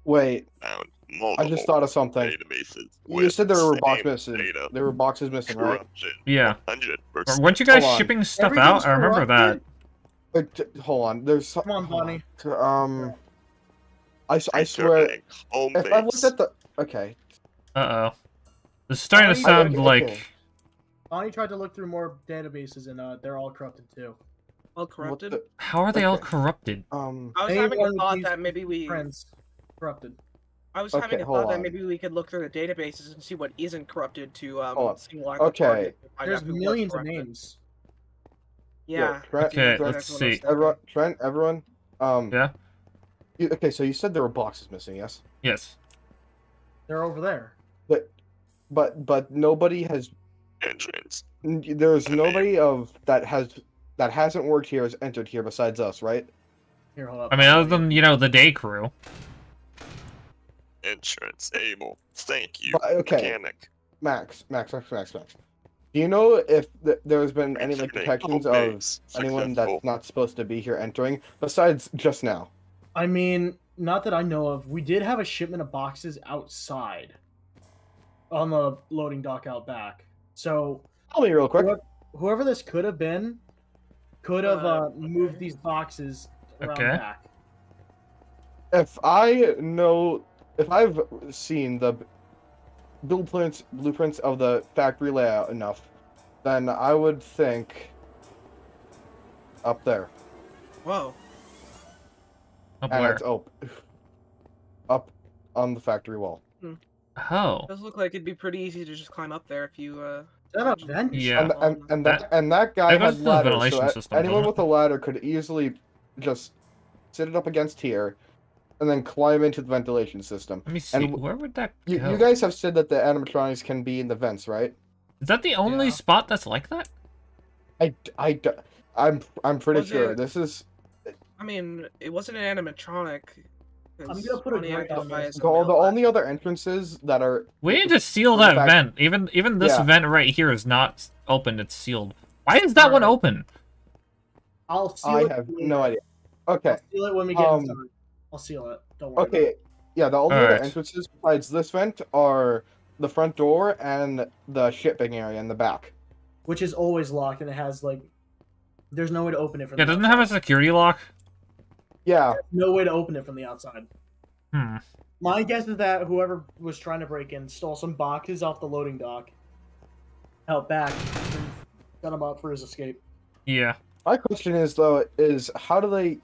Wait. I just thought of something. You said there were boxes missing. There were boxes missing, right? Yeah. Weren't you guys shipping stuff out? I remember that. Hold on. There's. Come on, Bonnie. I swear. If I looked at the. Okay. Uh oh. This is starting to sound like. Bonnie tried to look through more databases and they're all corrupted too. All corrupted. How are they all corrupted? I was having a thought that maybe we. Friends. Corrupted. I was having a thought that maybe we could look through the databases and see what isn't corrupted to Okay. There's millions of names. Yeah. Okay, let's see. Everyone. Yeah. Okay, so you said there were boxes missing, yes? Yes. They're over there. But nobody has. Entrance. There's nobody that hasn't worked here has entered here besides us, right? Here, hold up. I mean, other than the day crew. Entrance able. Thank you. Okay. Mechanic. Max. Do you know if there's been any detections of anyone that's not supposed to be here entering besides just now? I mean, not that I know of. We did have a shipment of boxes outside on the loading dock out back. So tell me real quick. Whoever this could have been could have moved these boxes Okay. Back. If I know, if I've seen the build plans, blueprints of the factory layout enough, then I would think up there. Whoa. Up and where? It's up on the factory wall. Hmm. Oh. It does look like it'd be pretty easy to just climb up there if you. Yeah. And that guy had ladders, so anyone with a ladder could easily just sit it up against here, and then climb into the ventilation system. Let me see. And where would that go? You guys have said that the animatronics can be in the vents, right? Is that the only spot that's like that? I'm pretty sure. This is. I mean, it wasn't an animatronic. I'm gonna put the only other entrances that are. We need to seal that vent. Even this vent right here is not open. It's sealed. Why is that one open? I'll seal it. I have no idea. Okay. I'll seal it when we get inside. I'll seal it. Don't worry. Okay. Yeah, the only other entrances besides this vent are the front door and the shipping area in the back, which is always locked, and it has like, there's no way to open it from. Yeah, doesn't it have a security lock? Yeah. There's no way to open it from the outside. Hmm. My guess is that whoever was trying to break in stole some boxes off the loading dock out back and got him up for his escape. Yeah. My question is, though, is how do they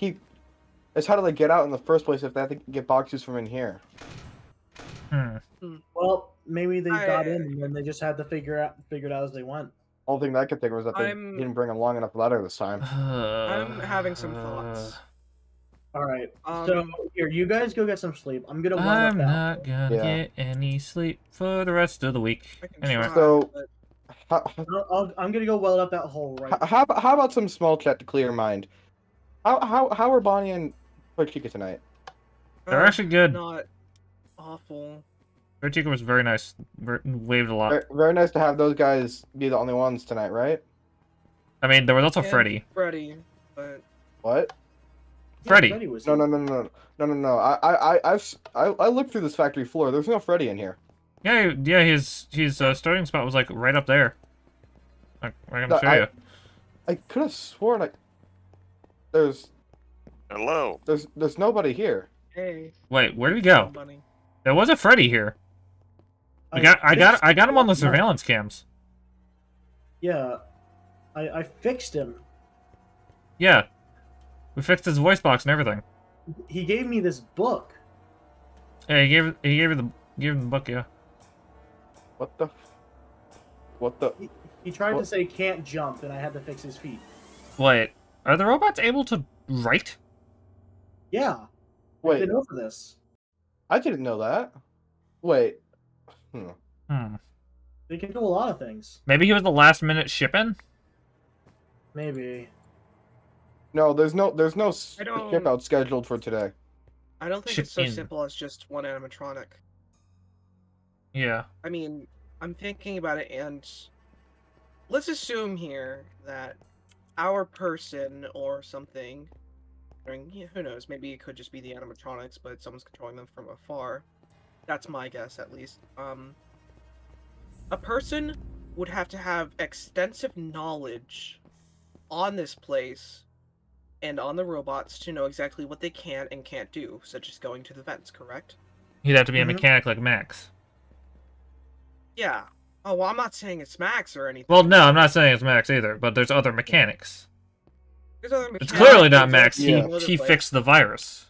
get out in the first place if they have to get boxes from in here? Hmm. Well, maybe they got in and then they just had to figure it out as they went. Only thing I could think was that they didn't bring a long enough ladder this time. I'm having some thoughts. Alright, so here, you guys go get some sleep. I'm gonna wind up not gonna get any sleep for the rest of the week. Anyway. So, I'm gonna go weld up that hole right now. How about some small chat to clear your mind? How are Bonnie and Chica tonight? They're actually good. Not awful. Chica was very nice. Waved a lot. Very nice to have those guys be the only ones tonight, right? I mean, there was also Freddy. Freddy, but what? Yeah, Freddy was no. I looked through this factory floor. There's no Freddy in here. Yeah, yeah. His starting spot was like right up there. I'm gonna show you. I could have sworn there's. Hello. There's nobody here. Hey. Wait, where did we go? There was a Freddy here. I got him on the surveillance cams. Yeah, I fixed him. Yeah, we fixed his voice box and everything. He gave me this book. Yeah, he gave him the book. Yeah. What the? He tried to say can't jump, and I had to fix his feet. Wait, are the robots able to write? Yeah. Wait. I've been over this. I didn't know that. Wait. They can do a lot of things. Maybe he was the last minute shipping. Maybe. No, there's no ship out scheduled for today. I don't think it's so simple as just one animatronic. Yeah. I mean, I'm thinking about it, and let's assume here that our person or something. I mean, yeah, who knows? Maybe it could just be the animatronics, but someone's controlling them from afar. That's my guess, at least. A person would have to have extensive knowledge on this place and on the robots to know exactly what they can and can't do, such as going to the vents, correct? You'd have to be a mechanic like Max. Yeah. Oh, well, I'm not saying it's Max or anything. Well, no, I'm not saying it's Max either, but there's other mechanics. It's clearly not Max. He fixed the virus.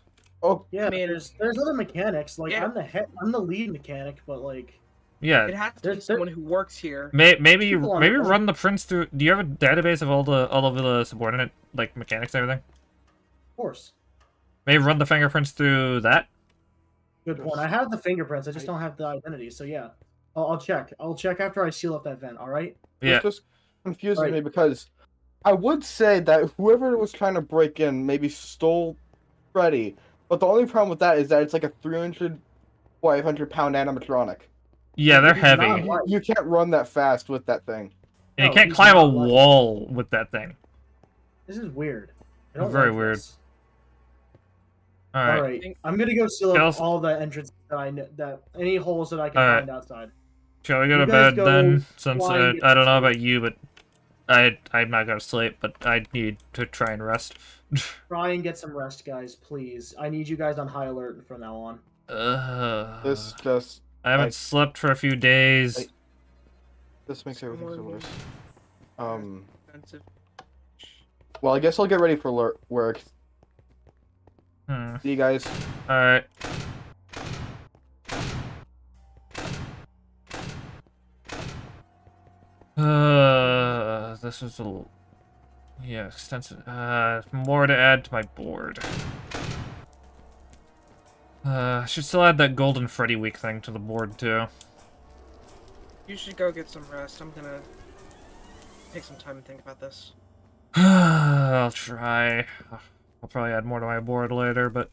Oh yeah, I mean, there's other mechanics. Like I'm the lead mechanic, but like it has to be someone who works here. Maybe run the prints through. Do you have a database of all of the subordinate like mechanics and everything? Of course. Maybe run the fingerprints through that. Good point. I have the fingerprints. I just don't have the identity. So yeah, I'll check. I'll check after I seal up that vent. All right. Yeah. It's just confusing me because. I would say that whoever was trying to break in maybe stole Freddy, but the only problem with that is that it's like a 300, 500-pound animatronic. Yeah, they're heavy. You can't run that fast with that thing. And you can't climb a wall with that thing. This is weird. Very weird. All right, I'm gonna go seal up all the entrances that any holes that I can find outside. Shall we go to bed then? Since I don't know about you, but. I'm not gonna sleep, but I need to try and rest. Try and get some rest, guys, please. I need you guys on high alert from now on. This just... I haven't slept for a few days. This makes everything so worse. Well, I guess I'll get ready for work. See you guys. Alright. This is a little... Yeah, extensive. More to add to my board. I should still add that Golden Freddy Week thing to the board, too. You should go get some rest. I'm gonna take some time and think about this. I'll try. I'll probably add more to my board later, but...